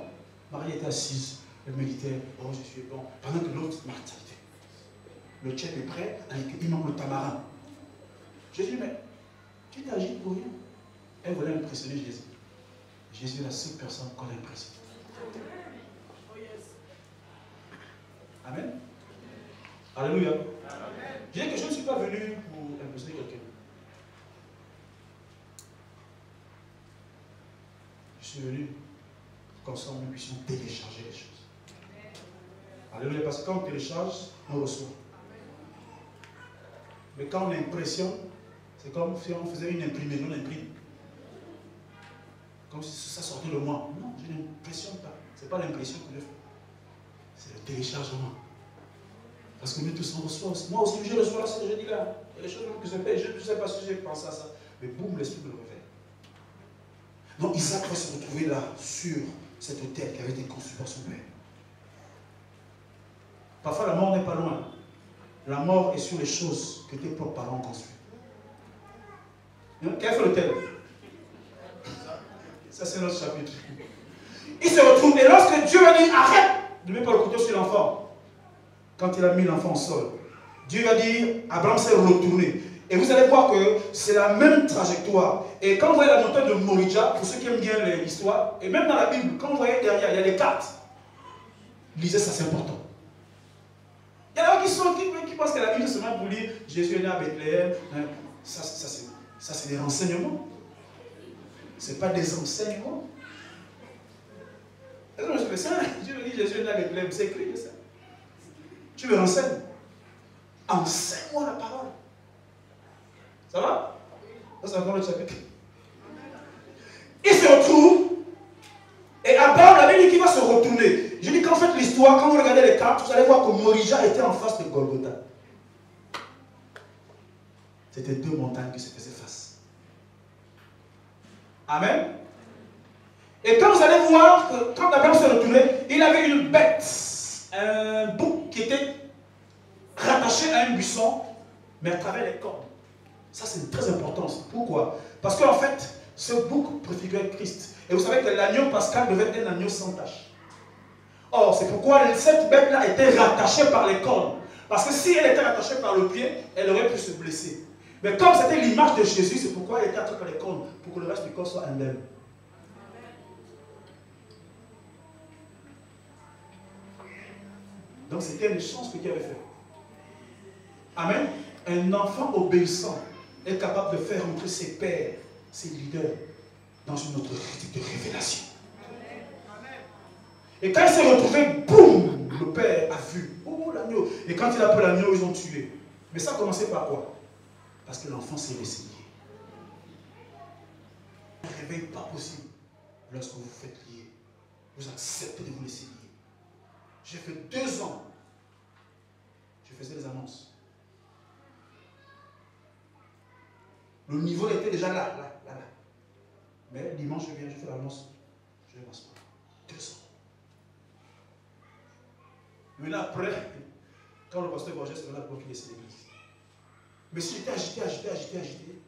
Marie était assise. Elle méditait. Oh, Jésus est bon. Pendant que l'autre, Marthe, le tchèque est prêt, il manque le tamarin. Jésus, mais tu t'agites pour rien. Elle voulait impressionner Jésus. Jésus est la seule personne qu'on a impressionnée. Amen. Alléluia. Je dis que je ne suis pas venu pour impressionner quelqu'un. Je suis venu comme ça, nous puissions télécharger les choses. Alléluia, parce que quand on télécharge, on reçoit. Mais quand on impressionne, c'est comme si on faisait une imprimée, non imprime. Comme si ça sortait de moi. Non, je n'impressionne pas. Ce n'est pas l'impression que je fais. C'est le téléchargement. Parce que nous tous on reçoit. Moi aussi, je reçois ce que je dis là. Il y a des choses que je fais, je ne sais pas si j'ai pensé à ça. Mais boum, l'esprit me le révèle. Donc Isaac va se retrouver là, sur cet hôtel qui avait été conçu par son père. Parfois la mort n'est pas loin. La mort est sur les choses que tes propres parents ont construites. Quel est le thème? Ça c'est notre chapitre. Il se retrouve, et lorsque Dieu va dire arrête de mettre le couteau sur l'enfant, quand il a mis l'enfant au sol, Dieu va dire Abraham s'est retourné. Et vous allez voir que c'est la même trajectoire. Et quand vous voyez la montagne de Morija, pour ceux qui aiment bien l'histoire, et même dans la Bible, quand vous voyez derrière, il y a des cartes. Lisez ça, c'est important. Il y en a qui sont, qui, qui pensent que la Bible seulement pour lire Jésus est né à Bethléem. Ça, ça, ça c'est des renseignements. Ce n'est pas des enseignements. Je me dis, Dieu me dit Jésus est né à Bethléem, c'est écrit ça. Tu me renseignes. Enseigne-moi la parole. Ça va? Ça, c'est encore le chapitre. Il se retrouve, et Abraham avait dit qu'il va se retourner. Je dis qu'en fait, l'histoire, quand vous regardez les cartes, vous allez voir que Morija était en face de Golgotha. C'était deux montagnes qui se faisaient face. Amen? Et quand vous allez voir que quand Abraham se retournait, il avait une bête, un bouc qui était rattaché à un buisson, mais à travers les cordes. Ça, c'est très important. Pourquoi? Parce qu'en fait, ce bouc préfigurait Christ. Et vous savez que l'agneau pascal devait être un agneau sans tache. Or, c'est pourquoi cette bête-là était rattachée par les cornes. Parce que si elle était rattachée par le pied, elle aurait pu se blesser. Mais comme c'était l'image de Jésus, c'est pourquoi elle était attachée par les cornes, pour que le reste du corps soit indemne. Donc, c'était une chance que Dieu avait fait. Amen. Un enfant obéissant est capable de faire entrer ses pères, ses leaders, dans une autre de révélation. Et quand il s'est retrouvé, boum, le père a vu. Oh, l'agneau. Et quand il a pris l'agneau, ils ont tué. Mais ça a commencé par quoi? Parce que l'enfant s'est laissé lier. Un réveil pas possible lorsque vous vous faites lier. Vous acceptez de vous laisser lier. J'ai fait deux ans, je faisais des annonces. Le niveau était déjà là, là, là, là. Mais dimanche, je viens, je fais l'annonce. Je vais m'asseoir. Deux ans. Maintenant, après, quand le pasteur Borges est là pour qu'il laisse l'église. Mais si j'étais agité, agité, agité, agité,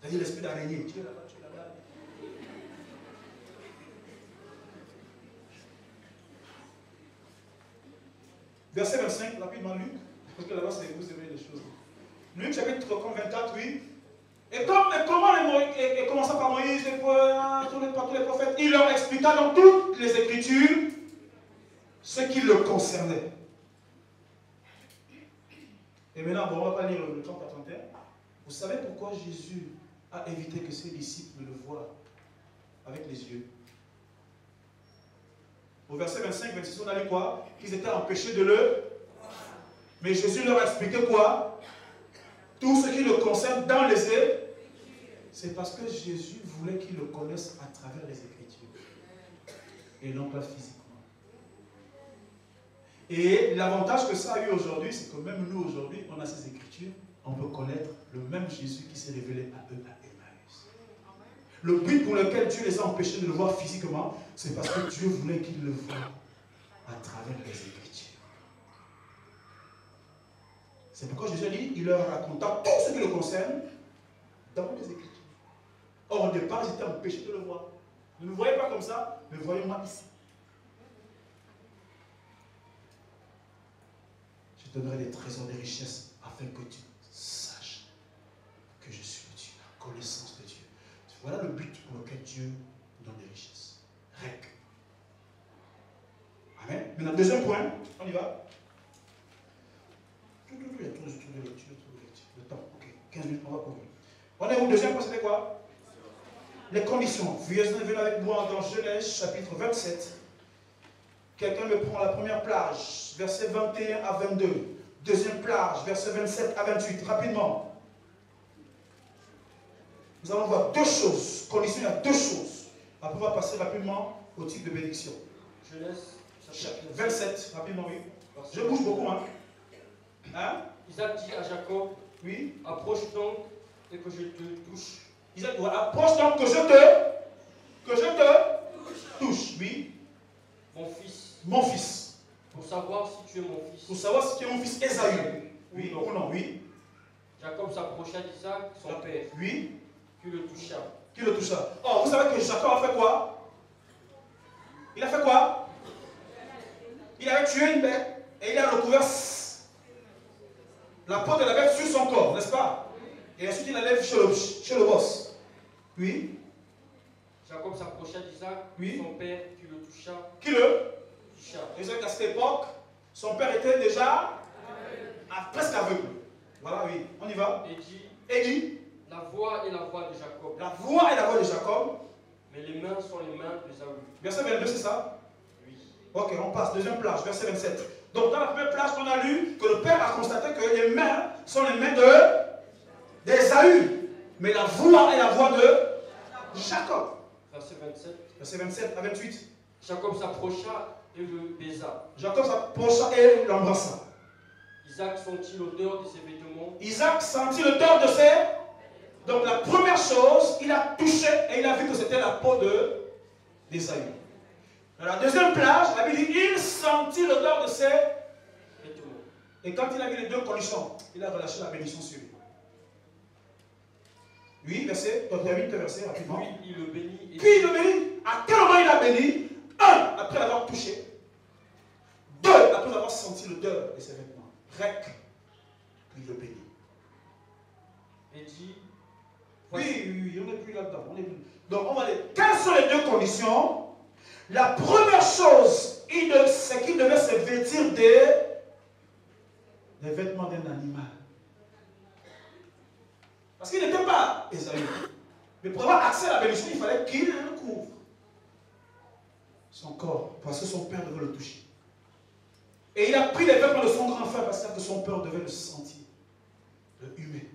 c'est-à-dire l'esprit d'araignée, tu es là-bas, tu es là-bas. Verset vingt-cinq, rapidement, Luc, parce que là-bas, c'est vous aimez les choses. Luc, chapitre vingt-quatre, oui. Et comme et comment les, et commençant par Moïse, les poètes, tous les, tous les prophètes, il leur expliqua dans toutes les Écritures ce qui le concernait. Et maintenant, bon, on ne va pas lire le trente à trente et un. Vous savez pourquoi Jésus a évité que ses disciples le voient avec les yeux? Au verset vingt-cinq, vingt-six, on a lu quoi? Qu'ils étaient empêchés de le. Mais Jésus leur a expliqué quoi? Tout ce qui le concerne dans les Écritures, c'est parce que Jésus voulait qu'ils le connaissent à travers les Écritures et non pas physiquement. Et l'avantage que ça a eu aujourd'hui, c'est que même nous aujourd'hui, on a ces Écritures, on peut connaître le même Jésus qui s'est révélé à eux à Emmaüs. Le but pour lequel Dieu les a empêchés de le voir physiquement, c'est parce que Dieu voulait qu'ils le voient à travers les Écritures. C'est pourquoi Jésus dit, il leur raconta tout ce qui le concerne dans les Écritures. Or, au départ, ils étaient empêchés de le voir. Ne me voyez pas comme ça, mais voyez-moi ici. Je te donnerai des trésors, des richesses, afin que tu saches que je suis le Dieu, la connaissance de Dieu. Voilà le but pour lequel Dieu donne des richesses. Règle. Amen. Maintenant, deuxième point, on y va. Tout, tout, tout, il y a tout, tout, tout, tout, tout, le temps, ok, quinze minutes, on va courir. On est au deuxième point, c'était quoi? Les conditions. Veuillez venir avec moi dans Genèse, chapitre vingt-sept. Quelqu'un me prend la première plage, verset vingt et un à vingt-deux. Deuxième plage, verset vingt-sept à vingt-huit, rapidement. Nous allons voir deux choses, conditions, il y a deux choses. Après, on va passer rapidement au type de bénédiction. Genèse, chapitre vingt-sept, rapidement, oui. Je bouge beaucoup, hein. Hein? Isaac dit à Jacob, oui, approche donc et que je te touche. Isaac dit, approche donc que je te, que je te touche. touche, oui. Mon fils. Mon fils. Pour savoir si tu es mon fils. mon fils Esaü. Oui, non, non, oui. Jacob s'approcha d'Isaac, son Jacob. père. Oui. Qui le toucha. Qui le toucha. Oh, vous savez que Jacob a fait quoi? Il a fait quoi? Il avait tué une bête et il a recouvert la peau de la bête sur son corps, n'est-ce pas? Et ensuite il allait chez le, chez le boss. Oui. Jacob s'approcha d'Isaac, oui. son père, qui le toucha. Qui le toucha. Isaac, à cette époque, son père était déjà à, presque aveugle. Voilà, oui. On y va. Et dit, et dit la voix est la voix de Jacob. La voix est la voix de Jacob. Mais les mains sont les mains de Esaü. Verset vingt-deux, c'est ça? Oui. Ok, on passe. Deuxième plage, verset vingt-sept. Donc, dans la première plage, on a lu que le père a constaté que les mains sont les mains de Esaü. Mais la voix est la voix de Jacob. Verset vingt-sept. Verset vingt-sept à vingt-huit. Jacob s'approcha et le baisa. Jacob s'approcha et l'embrassa. Isaac sentit l'odeur de ses vêtements. Isaac sentit l'odeur de ses... Donc la première chose, il a touché et il a vu que c'était la peau de d'Ésaü. Dans la deuxième plage, la Bible dit, il sentit l'odeur de ses vêtements. Et quand il a mis les deux conditions, il a relâché la bénédiction sur lui. Lui, verset, donc termine le verset rapidement. Puis il le bénit. Puis il le bénit. À quel moment il a béni? Un, après l'avoir touché. Deux, après avoir senti l'odeur de ses vêtements. Rec, puis il le bénit. Et dit... Oui, oui, oui, on n'est plus là-dedans. Donc, on va aller. Quelles sont les deux conditions? La première chose, c'est qu'il devait se vêtir des, des vêtements d'un animal. Parce qu'il n'était pas Esaü. Mais pour avoir accès à la bénédiction, il fallait qu'il couvre son corps, parce que son père devait le toucher. Et il a pris les vêtements de son grand frère, parce que son père devait le sentir, le humer.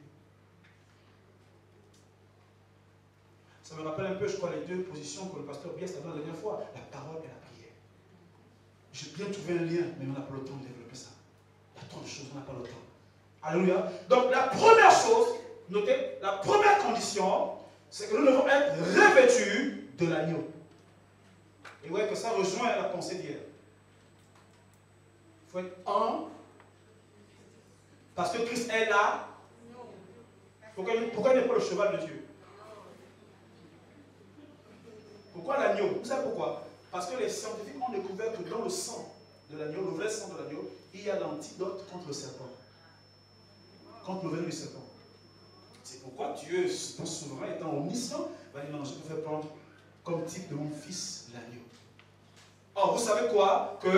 Ça me rappelle un peu, je crois, les deux positions que le pasteur Bias a donné la dernière fois, la parole et la prière. J'ai bien trouvé un lien, mais on n'a pas le temps de développer ça. Il y a trop de choses, on n'a pas le temps. Alléluia. Donc, la première chose, notez, la première condition, c'est que nous devons être revêtus de l'agneau. Et vous voyez que ça rejoint la pensée d'hier. Il faut être en, parce que Christ est là. Pourquoi il n'est pas le cheval de Dieu? Pourquoi l'agneau? Vous savez pourquoi? Parce que les scientifiques ont découvert que dans le sang de l'agneau, le vrai sang de l'agneau, il y a l'antidote contre le serpent. Contre le venin du serpent. C'est pourquoi Dieu, ton souverain, étant omniscient, va dire non, je peux faire prendre comme type de mon fils l'agneau. Or, vous savez quoi? Que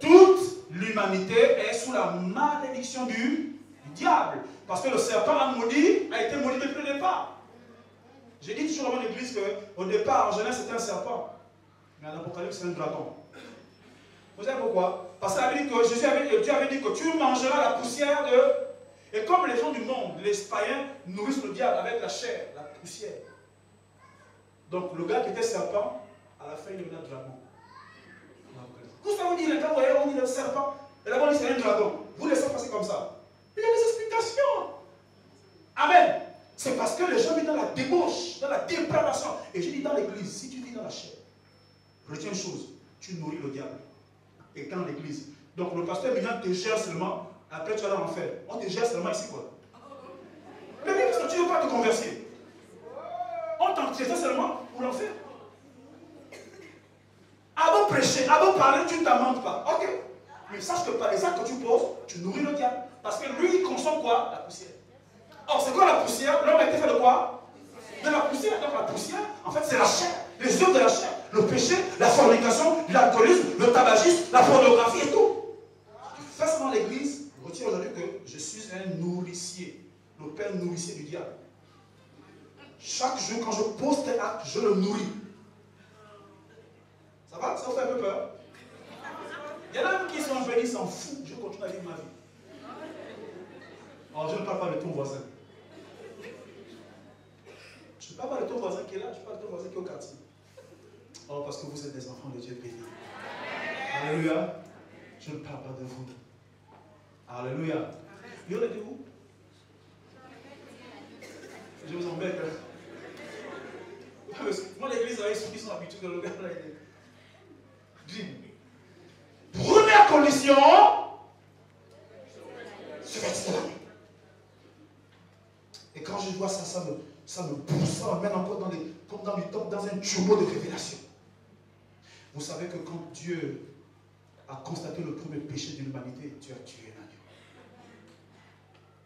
toute l'humanité est sous la malédiction du, du diable. Parce que le serpent a maudit, a été maudit depuis le départ. J'ai dit toujours avant l'église qu'au départ, en Genèse, c'était un serpent. Mais en Apocalypse, c'est un dragon. Vous savez pourquoi? Parce que la Bible dit que Jésus avait, Dieu avait dit que tu mangeras la poussière de... Et comme les gens du monde, les païens, nourrissent le diable avec la chair, la poussière. Donc le gars qui était serpent, à la fin, il devient un dragon. Vous savez, on dit, les gars, vous voyez, on dit le serpent. Et là-bas, on dit c'est un dragon. Vous laissez passer comme ça. Il y a des explications. Amen. C'est parce que les gens vivent dans la débauche, dans la dépravation. Et je dis dans l'église, si tu vis dans la chair, retiens une chose, tu nourris le diable. Et quand l'église. Donc le pasteur Mignan te gère seulement, après tu vas dans l'enfer. On te gère seulement ici, quoi. Mais parce que tu ne veux pas te convertir. On t'en gère seulement pour l'enfer. Avant de prêcher, avant de parler, tu ne t'amentes pas. Ok. Mais sache que par les actes que tu poses, tu nourris le diable. Parce que lui, il consomme quoi? La poussière. Or, c'est quoi la poussière? L'homme a été fait de quoi? De la poussière. Donc la poussière, en fait, c'est la chair, les œuvres de la chair, le péché, la fornication, l'alcoolisme, le tabagisme, la pornographie et tout. Tu fais ça dans l'église, retire aujourd'hui que je suis un nourricier, le père nourricier du diable. Chaque jour, quand je pose tes actes, je le nourris. Ça va? Ça vous fait un peu peur? Il y en a qui sont venus, s'en foutent, je continue à vivre ma vie. Alors, je ne parle pas de ton voisin. Je ne parle pas de ton voisin qui est là, je parle de ton voisin qui est au quartier. Oh, parce que vous êtes des enfants de Dieu bénis. Alléluia. Je ne parle pas de vous. Alléluia. Vous êtes de où? Je vous embête. Hein? Moi, l'église, ils sont habitués de le gars. Première condition, vois ça, ça me, ça me pousse, ça m'amène encore dans les, comme dans, les top, dans un turbo de révélation. Vous savez que quand Dieu a constaté le premier péché de l'humanité, Dieu a tué un agneau.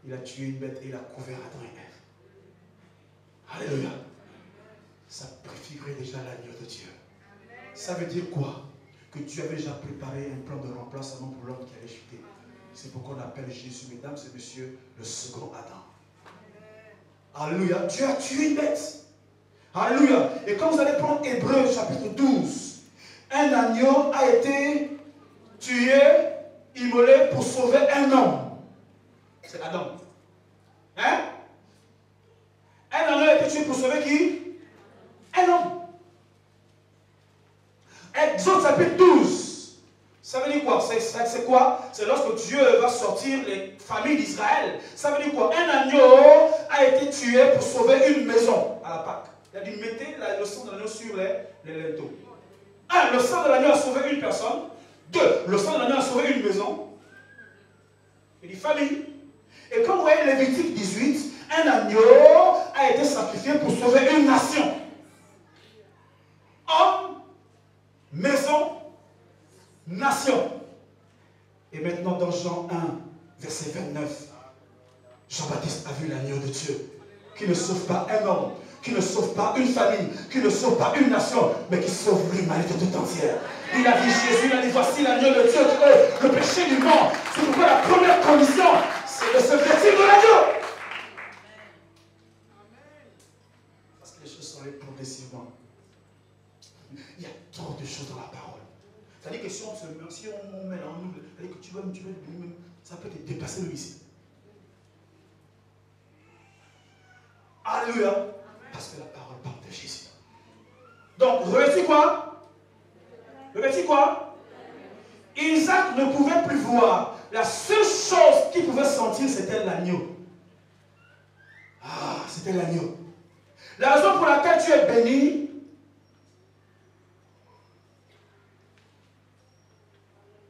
Il a tué une bête et il a couvert Adam et Ève. Alléluia. Ça préfigurait déjà l'agneau de Dieu. Ça veut dire quoi? Que Dieu avait déjà préparé un plan de remplacement pour l'homme qui allait chuter. C'est pourquoi on appelle Jésus, mesdames et messieurs, le second Adam. Alléluia. Dieu a tué une bête. Alléluia. Et quand vous allez prendre Hébreu, chapitre douze, un agneau a été tué, immolé pour sauver un homme. C'est Adam. Hein? Un agneau a été tué pour sauver qui? Un homme. Exode chapitre douze. Ça veut dire quoi? C'est quoi? C'est lorsque Dieu va sortir les familles d'Israël. Ça veut dire quoi? Un agneau a été tué pour sauver une maison à la Pâque. Il a dit mettez la, le sang de l'agneau sur les, les linteaux. Un, le sang de l'agneau a sauvé une personne. Deux, le sang de l'agneau a sauvé une maison. Il dit famille. Et comme vous voyez Lévitique dix-huit, un agneau a été sacrifié pour sauver une nation. Homme, maison, nation. Et maintenant dans Jean un, verset vingt-neuf, Jean-Baptiste a vu l'agneau de Dieu qui ne sauve pas un homme, qui ne sauve pas une famille, qui ne sauve pas une nation, mais qui sauve l'humanité tout entière. Il a dit Jésus, il a dit voici l'agneau de Dieu qui est le péché du monde. C'est pourquoi la première condition, c'est de se vêtir de l'agneau. Parce que les choses sont allées progressivement. Il y a trop de choses dans la parole. C'est-à-dire que si on se met, si on met en nous, c'est-à-dire que tu vas tu vas même, ça peut te dépasser le missile. Alléluia. Parce que la parole parle de Jésus. Donc, revêtis quoi? Revêtis quoi? Isaac ne pouvait plus voir. La seule chose qu'il pouvait sentir, c'était l'agneau. Ah, c'était l'agneau. La raison pour laquelle tu es béni,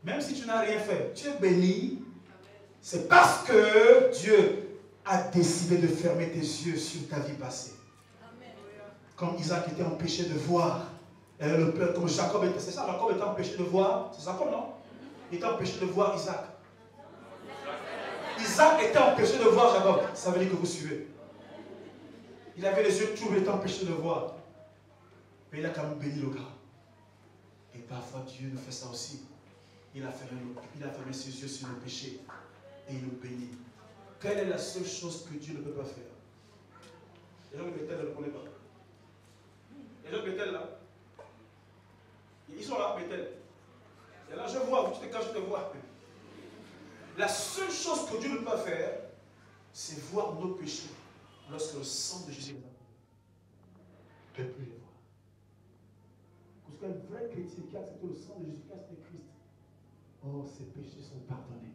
même si tu n'as rien fait, tu es béni, c'est parce que Dieu a décidé de fermer tes yeux sur ta vie passée. Comme Isaac était empêché de voir, et le père, comme Jacob était, c'est ça, Jacob était empêché de voir, c'est Jacob non? Il était empêché de voir Isaac. Isaac était empêché de voir Jacob, ça veut dire que vous suivez. Il avait les yeux troubles, il était empêché de voir. Mais il a quand même béni le gars. Et parfois Dieu nous fait ça aussi. Il a fermé, il a fermé ses yeux sur le péché et il nous bénit. Quelle est la seule chose que Dieu ne peut pas faire? Les gens de Bethel ne le connaissent pas. Les gens de Bethel là, ils sont là, Bethel. Et là je vois, tu te caches, je te vois. La seule chose que Dieu ne peut pas faire, c'est voir nos péchés lorsque le sang de Jésus est là. Ne peut plus les voir. Parce qu'un vrai chrétien qui accepte le sang de Jésus-Christ et Christ, oh, ces péchés sont pardonnés.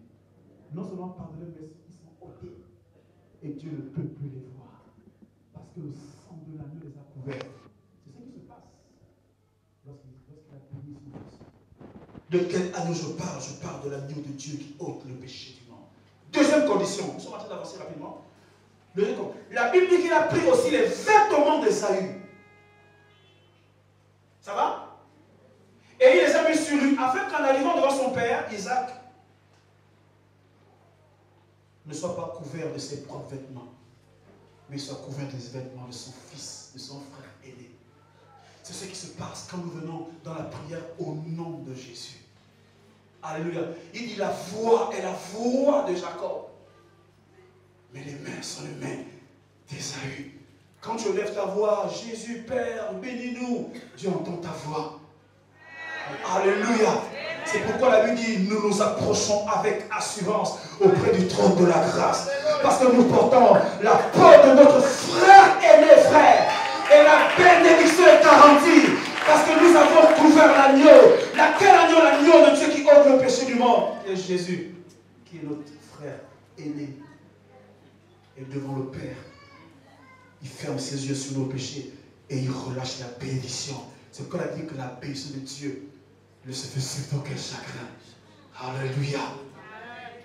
Non seulement pardonnés, mais ils sont ôtés. Et Dieu ne peut plus les voir. Parce que le sang de l'agneau les a couverts. C'est ce qui se passe lorsqu'il a puni son péché. De quel agneau je parle? Je parle de l'agneau de Dieu qui ôte le péché du monde. Deuxième condition, nous sommes en train d'avancer rapidement. La Bible dit qu'il a pris aussi les vêtements d'Ésaü. Ça va? Et il les a mis sur lui, afin qu'en arrivant devant son père, Isaac ne soit pas couvert de ses propres vêtements, mais soit couvert des vêtements de son fils, de son frère aîné. C'est ce qui se passe quand nous venons dans la prière au nom de Jésus. Alléluia. Il dit la voix est la voix de Jacob. Mais les mains sont les mains d'Ésaü. Quand tu lèves ta voix, Jésus, Père, bénis-nous. Dieu entend ta voix. Alléluia. C'est pourquoi la Bible dit, nous nous approchons avec assurance auprès du trône de la grâce. Parce que nous portons la peau de notre frère aîné frère. Et la bénédiction est garantie parce que nous avons couvert l'agneau. Laquelle agneau? L'agneau de Dieu qui ôte le péché du monde. Et Jésus, qui est notre frère aîné. Et devant le Père, il ferme ses yeux sur nos péchés et il relâche la bénédiction. C'est pourquoi la Bible dit que la bénédiction de Dieu ne se fait surtout qu'un chagrin. Alléluia.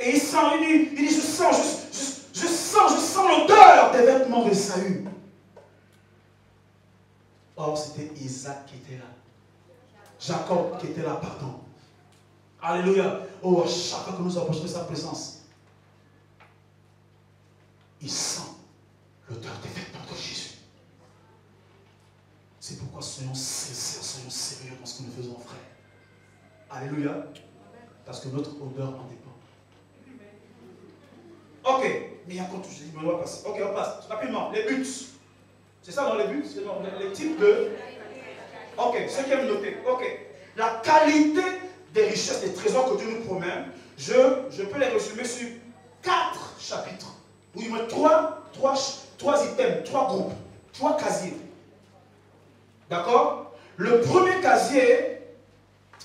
Et il sent, il dit, il dit je sens juste, juste Je sens, je sens l'odeur des vêtements d'Ésaü. Or, c'était Isaac qui était là. Jacob qui était là, pardon. Alléluia. Oh, à chaque fois que nous approchons de sa présence, il sent l'odeur des vêtements de Jésus. C'est pourquoi soyons sincères, soyons sérieux dans ce que nous faisons, frère. Alléluia. Parce que notre odeur en dépend. Ok, mais il y a encore tout, je dis, mais on va passer. Ok, on passe. Rapidement, les buts. C'est ça dans les buts? C'est dans les types de... Ok, ceux qui aiment noter. Ok. La qualité des richesses, des trésors que Dieu nous promet, je, je peux les résumer sur quatre chapitres. Ou il met trois, trois, trois items, trois groupes, trois casiers. D'accord? Le premier casier,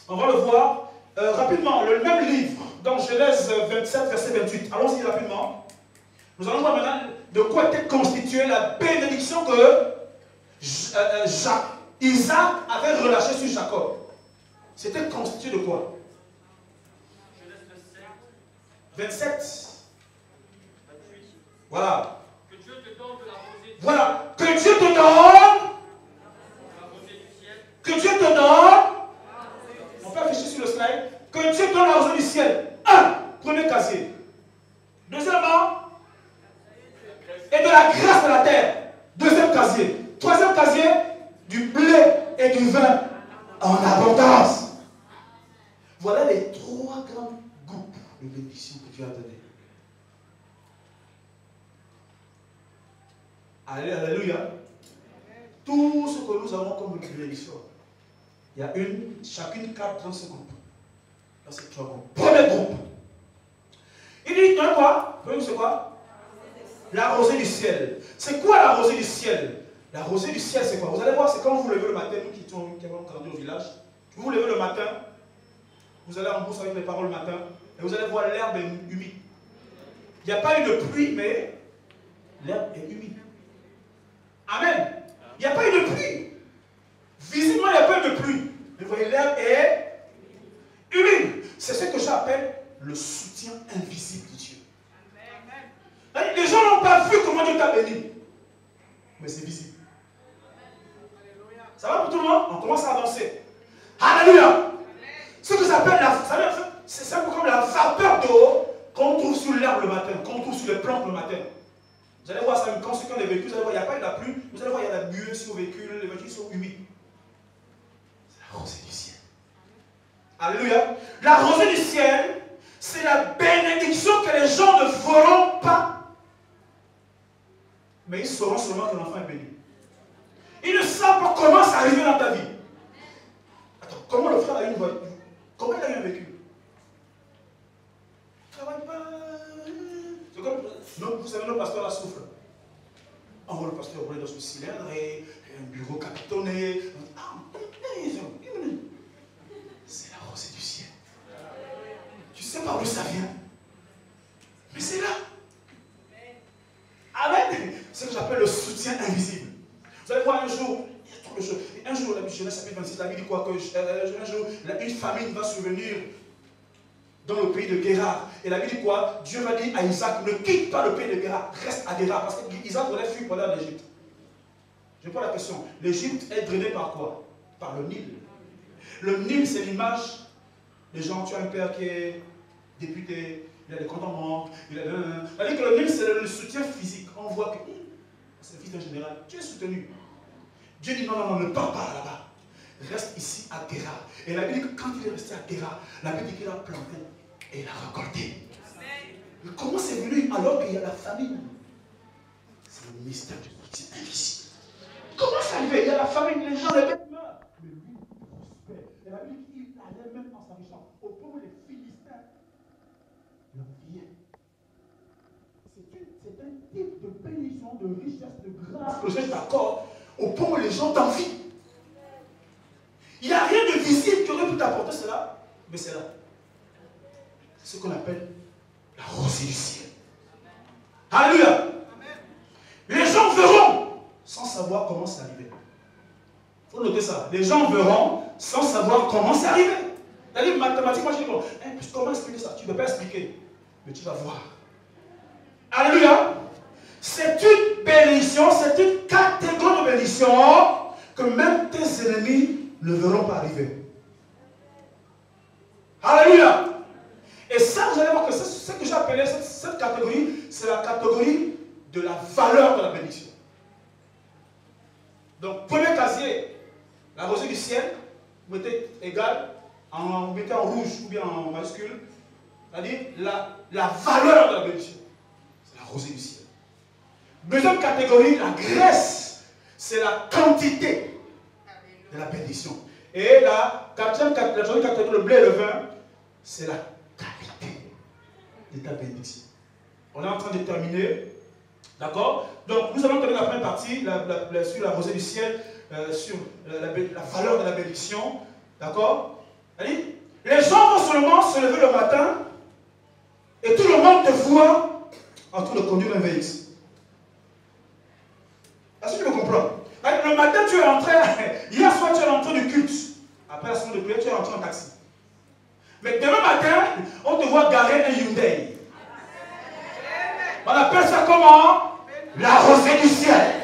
on va le voir euh, rapidement, le même livre, dans Genèse vingt-sept, verset vingt-huit. Allons-y rapidement. Nous allons voir maintenant de quoi était constituée la bénédiction que euh, Jacques, Isaac avait relâchée sur Jacob. C'était constitué de quoi? Genèse vingt-sept. Voilà. Que Dieu te donne de la rosée du ciel. Voilà. Que Dieu te donne de la rosée du ciel. Que Dieu te donne. On peut afficher sur le slide. Que Dieu donne la rosée du ciel. Un, premier casier. Deuxièmement, et de la grâce de la terre. Deuxième casier. Troisième casier, du blé et du vin en abondance. Voilà les trois grands groupes de bénédictions que Dieu a donné. Alléluia. Tout ce que nous avons comme bénédiction, il y a une, chacune carte dans ce groupe. Dans ces trois groupes. Premier groupe. Il dit, dans quoi? C'est quoi? La rosée du ciel. C'est quoi la rosée du ciel? La rosée du ciel, c'est quoi? Vous allez voir, c'est quand vous vous levez le matin, nous qui avons grandi au village, vous vous levez le matin, vous allez en bourse avec les paroles le matin, et vous allez voir l'herbe humide. Il n'y a pas eu de pluie, mais l'herbe est humide. Amen. Il n'y a pas eu de pluie. Visiblement, il n'y a pas eu de pluie. Mais vous voyez, l'herbe est humide. C'est ce que j'appelle le soutien invisible de Dieu. Amen. Les gens n'ont pas vu comment Dieu t'a béni. Mais c'est visible. Amen. Ça va pour tout le monde? On commence à avancer. Alléluia. Ce que j'appelle la... C'est un peu comme la vapeur d'eau qu'on trouve sur l'herbe le matin, qu'on trouve sur les plantes le matin. Vous allez voir ça, quand ceux qui ont des véhicules, vous allez voir, il n'y a pas de la pluie, vous allez voir, il y a de la buée sur le véhicule, les véhicules sont humides. C'est la rosée du ciel. Alléluia. La rosée du ciel, c'est la bénédiction que les gens ne verront pas. Mais ils sauront seulement que l'enfant est béni. Ils ne savent pas comment ça arrive dans ta vie. Attends, comment le frère a eu une voiture? Comment il a eu un véhicule? Il ne travaille pas. Comme, non, vous savez, le pasteur la souffle. On voit le pasteur rouler dans son cylindre et un bureau capitonné. Ah, c'est la rosée du ciel. Tu sais pas d'où ça vient. Mais c'est là. Amen. C'est ce que j'appelle le soutien invisible. Vous allez voir un jour, il y a trop de choses. Un jour, la Genèse chapitre vingt-six, la Bible dit quoi? Un jour, une famine va survenir dans le pays de Guéra. Et la Bible dit quoi? Dieu va dire à Isaac, ne quitte pas le pays de Guéra, reste à Guéra. Parce que Isaac voulait fuir pour aller en Égypte. Je pose la question, l'Égypte est drainée par quoi? Par le Nil. Le Nil, c'est l'image des gens, tu as un père qui est député, il a des comptes en banque, il a... C'est-à-dire que le Nil, c'est le soutien physique. On voit que, c'est le fils d'un général, tu es soutenu. Dieu dit non, non, non, ne pars pas là-bas. Reste ici à Guéra. Et la Bible dit que quand il est resté à Guéra, la Bible dit qu'il a planté. Et il a raconté. Mais comment c'est venu alors qu'il y a la famine? C'est le mystère du soutien invisible. Comment ça arrive? Il y a la famine, les gens, les bêtes meurent. Mais lui, il prospère. Et la Bible dit qu'il allait même en s'enrichant. Au point où les Philistins l'enviaient. C'est un type de bénédiction, de richesse, de grâce que je t'accorde. Au point où les gens t'envient. Il n'y a rien de visible qui aurait pu t'apporter cela, mais c'est là. Ce qu'on appelle la rosée du ciel. Alléluia. Les gens verront sans savoir comment c'est arrivé. Il faut noter ça. Les gens verront sans savoir comment c'est arrivé. D'ailleurs, mathématiquement, je dis bon, hey, comment expliquer ça? Tu ne peux pas expliquer, mais tu vas voir. Alléluia. C'est une bénédiction, c'est une catégorie de bénédiction que même tes ennemis ne verront pas arriver. Alléluia. Et ça, vous allez voir que ce que j'appelais cette, cette catégorie, c'est la catégorie de la valeur de la bénédiction. Donc, premier casier, la rosée du ciel, vous mettez égal, en, vous mettez en rouge ou bien en majuscule, c'est-à-dire la, la valeur de la bénédiction. C'est la rosée du ciel. Deuxième catégorie, la grâce, c'est la quantité de la bénédiction. Et la quatrième catégorie, le blé et le vin, c'est la qualité de ta bénédiction. On est en train de terminer. D'accord? Donc, nous allons terminer la première partie la, la, la, sur la rosée du ciel, euh, sur la, la, la valeur de la bénédiction. D'accord? Les gens vont seulement se lever le matin et tout le monde te voit en train de conduire un V X. Est-ce que tu me comprends? Le matin, tu es rentré, hier soir, tu es rentré du culte. Après la semaine de prière, tu es rentré en taxi. Mais demain matin, on te voit garer un Hyundai. On appelle ça comment? La rosée du ciel.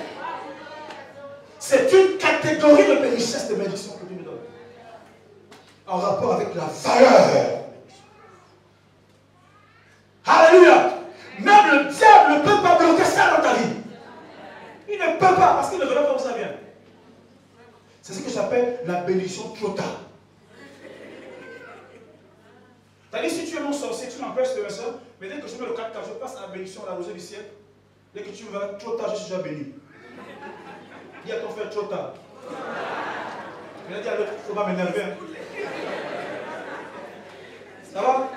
C'est une catégorie de richesse de bénédiction que Dieu nous donne. En rapport avec la valeur. Alléluia. Même le diable ne peut pas bloquer ça dans ta vie. Il ne peut pas parce qu'il ne verra pas où ça vient. C'est ce que j'appelle la bénédiction trop tard. C'est-à-dire, si tu es mon sorcier, tu m'empêches de faire ça, mais dès que je mets le quatre K, je passe à la bénédiction, à la rosée du ciel. Dès que tu me verras trop tard, je suis déjà béni. Dis à ton frère trop tard. Il a dit à l'autre, il ne faut pas m'énerver. Ça va?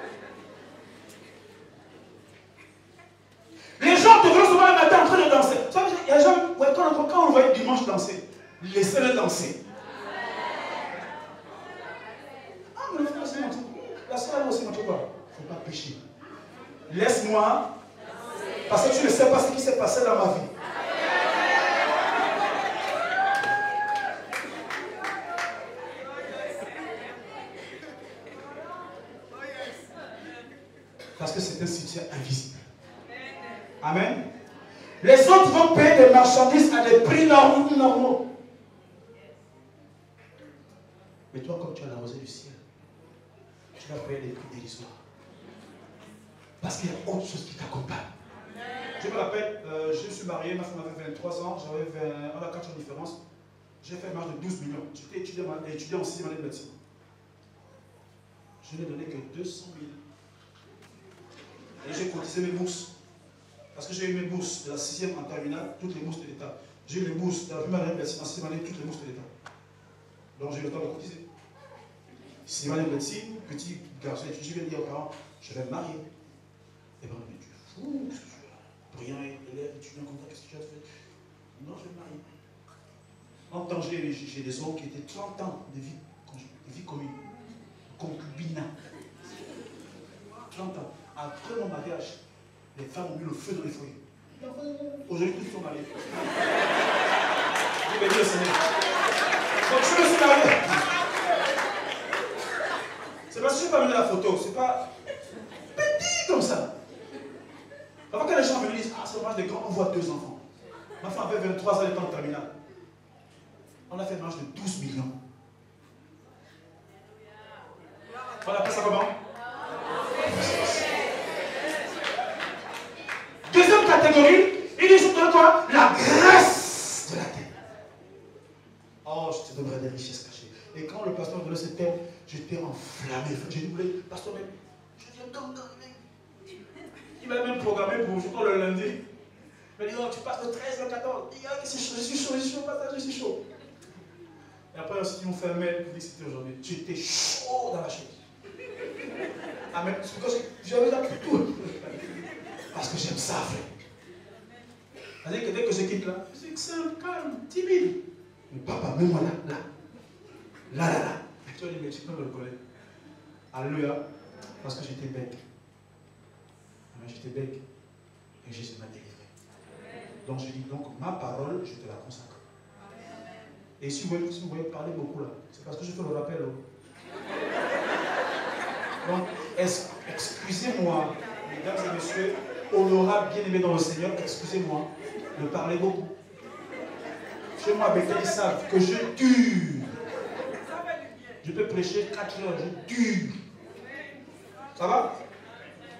Les gens te verront souvent le matin en train de danser. Il y a des gens, quand on voyait dimanche danser, laissez-le danser. Ah, mais le frère, c'est mon truc. La soeur, elle aussi, mon truc, quoi. Il ne faut pas pécher. Laisse-moi. Parce que tu ne sais pas ce qui s'est passé dans ma vie. Parce que c'est un soutien invisible. Amen. Les autres vont payer des marchandises à des prix normaux. Mais toi, comme tu as la rosée du ciel, tu vas payer des prix dérisoires. Parce qu'il y a autre chose qui t'accompagne. Je me rappelle, euh, je suis marié, ma femme avait vingt-trois ans, j'avais vingt, on a quatre ans de différence. J'ai fait un marge de douze millions. J'étais étudiant, étudiant en sixième année de médecine. Je n'ai donné que deux cent mille. Et j'ai cotisé mes bourses. Parce que j'ai eu mes bourses de la sixième en terminale, toutes les bourses de l'État. J'ai eu les bourses de la première année de médecine en sixième année, toutes les bourses de l'État. Donc j'ai eu le temps de cotiser. sixième année de médecine, petit garçon étudiant, je viens dire aux parents, je vais me marier. Et bien, mais tu es fou, qu'est-ce que tu fais là? Brillant, élève, étudiant, comme ça, qu'est-ce que tu as fait? Non, je vais me marier. En temps, j'ai des hommes qui étaient trente ans de vie, de vie commune, concubinat. trente ans. Après mon mariage, les femmes ont mis le feu dans les foyers. Aujourd'hui, tous sont mariés. Je vais dire au Seigneur. Donc, je me suis marié. C'est parce que je n'ai pas mis la photo, c'est pas petit comme ça. Avant que les gens me disent, ah, c'est dommage de grand, on voit deux enfants. Ma femme avait vingt-trois ans, elle était en terminale. On a fait une marge de douze millions. On appelle ça comment? Deuxième catégorie, il dit, je te donne quoi? La grâce de la terre. Oh, je te donnerai des richesses cachées. Et quand le pasteur me donnait cette terre, j'étais enflammé. J'ai dit, pasteur, mais je viens comme dans le même. Il m'a même programmé pour je crois le lundi. Il m'a dit, non, tu passes le treize, le quatorze. Il dit, ah, je suis chaud, je suis chaud, je suis chaud, je suis chaud. Et après, ils m'ont fait un mail pour décider aujourd'hui. Tu étais chaud dans la chose. Amen. C'est parce que j'avais là pour tout. Parce que j'aime ça, frère. C'est-à-dire que dès que je quitte là, c'est simple, calme, timide. Mais papa, mets-moi là, là. Là, là, là. Et toi, tu peux me le coller. Alléluia. Parce que j'étais bête. J'étais bec et Jésus m'a délivré. Amen. Donc je dis, donc ma parole, je te la consacre. Amen. Et si vous voyez, si vous voyez parler beaucoup là, c'est parce que je fais le rappel. Donc, excusez-moi, mesdames et messieurs, honorable, bien-aimé dans le Seigneur, excusez-moi de parler beaucoup. Chez moi, avec ils savent que je tue. Je peux prêcher quatre heures, je tue. Ça va?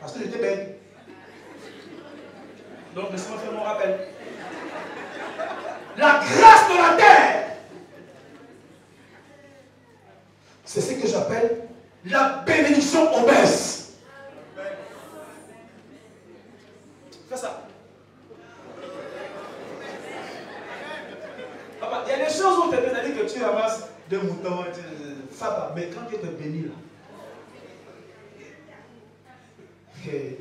Parce que j'étais bête. Donc, laissez-moi faire mon rappel. La grâce de la terre, c'est ce que j'appelle la bénédiction obèse. Fais ça. Papa, il y a des choses où tu as dit que tu amasses des moutons. Papa, mais quand Dieu te bénit là, okay,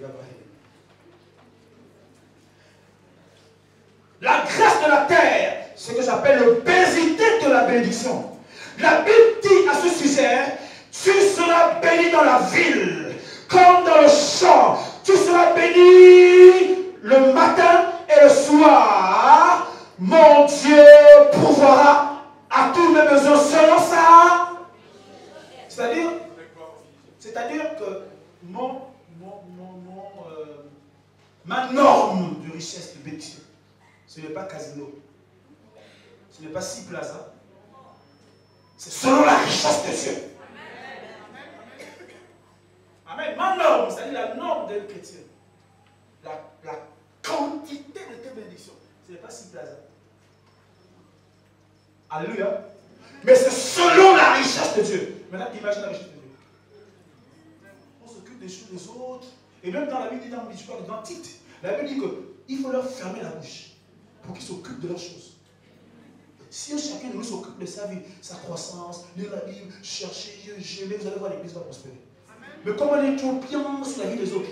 la grâce de la terre, ce que j'appelle l'obésité de la bénédiction. La Bible dit à ce sujet, tu seras béni dans la ville, comme dans le champ. Tu seras béni le matin et le soir. Mon Dieu pourvoira à tous mes besoins selon ça. C'est-à-dire, c'est-à-dire que mon, mon, mon, mon, euh, ma norme de richesse de bénédiction, ce n'est pas casino, ce n'est pas six plazas. C'est selon la richesse de Dieu. Amen. Amen. Ma norme, c'est-à-dire la norme d'un chrétien. La, la quantité de tes bénédictions. Ce n'est pas si plaisant. Alléluia. Mais c'est selon la richesse de Dieu. Maintenant, imagine la richesse de Dieu. On s'occupe des choses des autres. Et même dans la Bible, dans le Tite, la Bible dit qu'il faut leur fermer la bouche pour qu'ils s'occupent de leurs choses. Si chacun de nous s'occupe de sa vie, sa croissance, lire la Bible, chercher Dieu, gémer, vous allez voir l'église va prospérer. Mais comment on est trompant sur la vie des autres?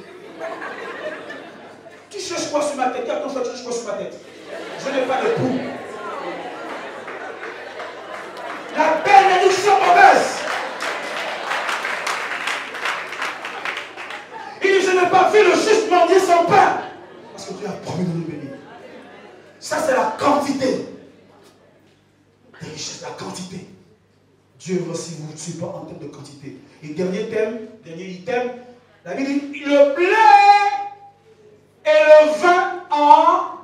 Tu cherches quoi sur ma tête? Attends, tu cherches quoi sur ma tête? Je n'ai pas de coup. La bénédiction obèse. Il dit, je n'ai pas vu le juste mendier son pain. Parce que tu as promis de nous bénir. Ça, c'est la quantité. La richesse, la quantité. Dieu veut aussi vous tuer pas en termes de quantité. Et dernier thème, dernier item, la Bible dit, le blé et le vin en...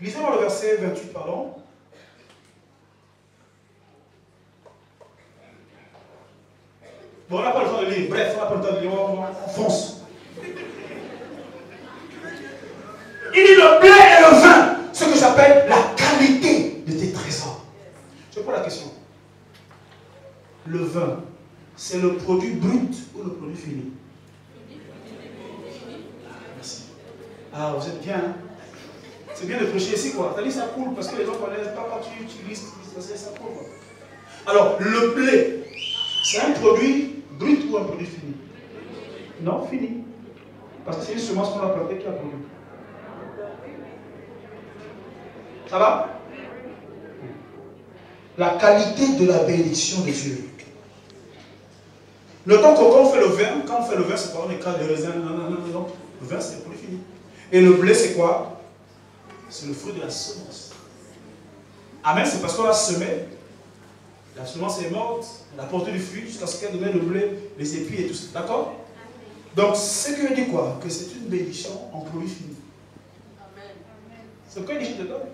Lisez-moi le verset vingt-huit, pardon. Bon, on n'a pas le temps de lire, bref, on n'a pas le temps de lire, on fonce. Il dit le blé et le vin, ce que j'appelle la qualité. Je prends la question. Le vin, c'est le produit brut ou le produit fini? Merci. Ah, vous êtes bien, hein? C'est bien de prêcher ici, quoi. T'as dit ça coule parce que les gens connaissent pas quand tu utilises, ça coule, quoi. Alors, le blé, c'est un produit brut ou un produit fini? Non, fini. Parce que c'est une semence qu'on a plantée qui a produit. Ça va? La qualité de la bénédiction de Dieu. Le temps qu'on fait le vin, quand on fait le vin, c'est pas on écrase les raisins, non, non, non, non. Le vin, c'est pour les fini. Et le blé, c'est quoi? C'est le fruit de la semence. Amen, c'est parce qu'on l'a semé. La semence est morte, elle a porté du fruit jusqu'à ce qu'elle donne le blé, les épis et tout ça. D'accord? Donc, c'est que je dis quoi? Que c'est une bénédiction en produit fini. C'est quoi il dit dedans?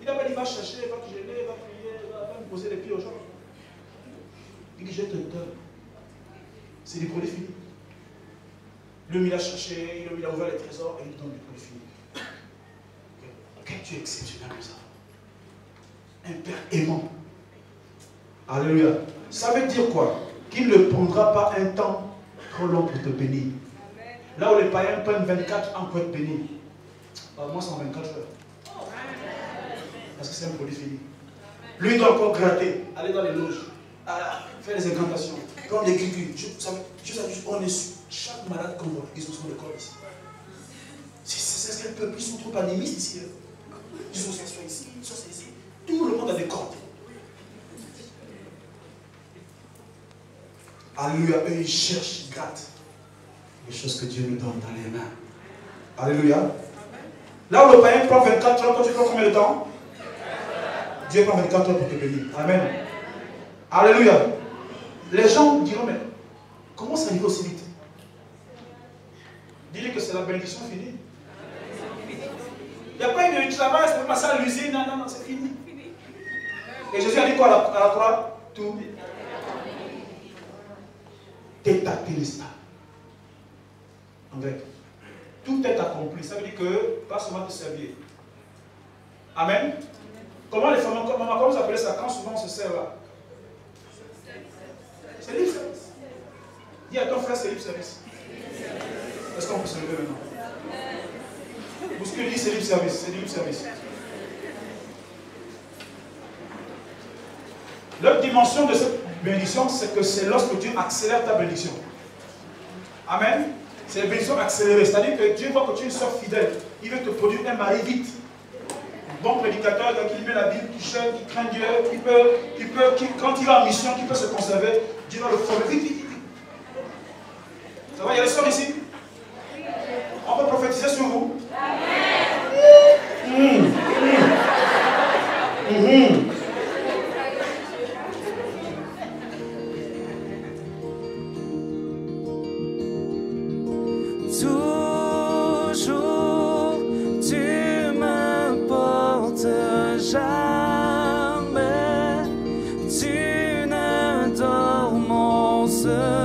Il n'a pas dit va chercher, va te gêner, va prier, va me poser les pieds aux gens. Il dit je te donne. C'est du produit fini. L'homme il a cherché, il a ouvert les trésors et il donne du produit fini. Quel Dieu exceptionnel comme ça. Un Père aimant. Alléluia. Ça veut dire quoi? Qu'il ne prendra pas un temps trop long pour te bénir. Là où les païens prennent vingt-quatre ans pour être bénis, bah, moi c'est en vingt-quatre heures. Parce que c'est un produit fini. Lui, il doit encore gratter, aller dans les loges, faire des incantations, prendre des cucus. On est sûr. Chaque malade qu'on voit, ils sont sur le corps ici. C'est ce qu'un peuple, ils sont trop animistes ici. Ils sont ici, ils sont ici. Tout le monde a des cordes. Alléluia, eux, ils cherchent, ils grattent. Les choses que Dieu nous donne dans les mains. Alléluia. Là où le païen prend vingt-quatre ans, toi tu prends combien de temps? Dieu prend vingt-quatre heures pour te bénir. Amen. Alléluia. Les gens diront, mais comment ça arrive aussi vite? Dis-lui que c'est la bénédiction finie. Il n'y a pas une travail, c'est pas ça l'usine, non, non, non, c'est fini. Et Jésus a dit quoi à la croix? Tout. Tétatelista. En grec. Tout est accompli. Ça veut dire que, pas seulement te servir. Amen. Comment les femmes, comment, comment vous appelez ça quand souvent on se sert là? C'est libre service. Dis à ton frère, c'est libre service. Est-ce qu'on peut se lever maintenant? Vous ce que dit, c'est libre service. C'est libre service. L'autre dimension de cette bénédiction, c'est que c'est lorsque Dieu accélère ta bénédiction. Amen. C'est une bénédiction accélérée. C'est-à-dire que Dieu voit que tu es une soeur fidèle. Il veut te produire un mari vite. Bon prédicateur, qui met la Bible, qui chante, qui craint Dieu, qui peut, qui peut, qui, quand il est en mission, qui peut se conserver, Dieu va le former. Vite, vite, vite. Ça va, il y a les soeurs ici? On peut prophétiser sur vous? Amen. Mmh. Mmh. Mmh. Jamais tu ne dors mon seul.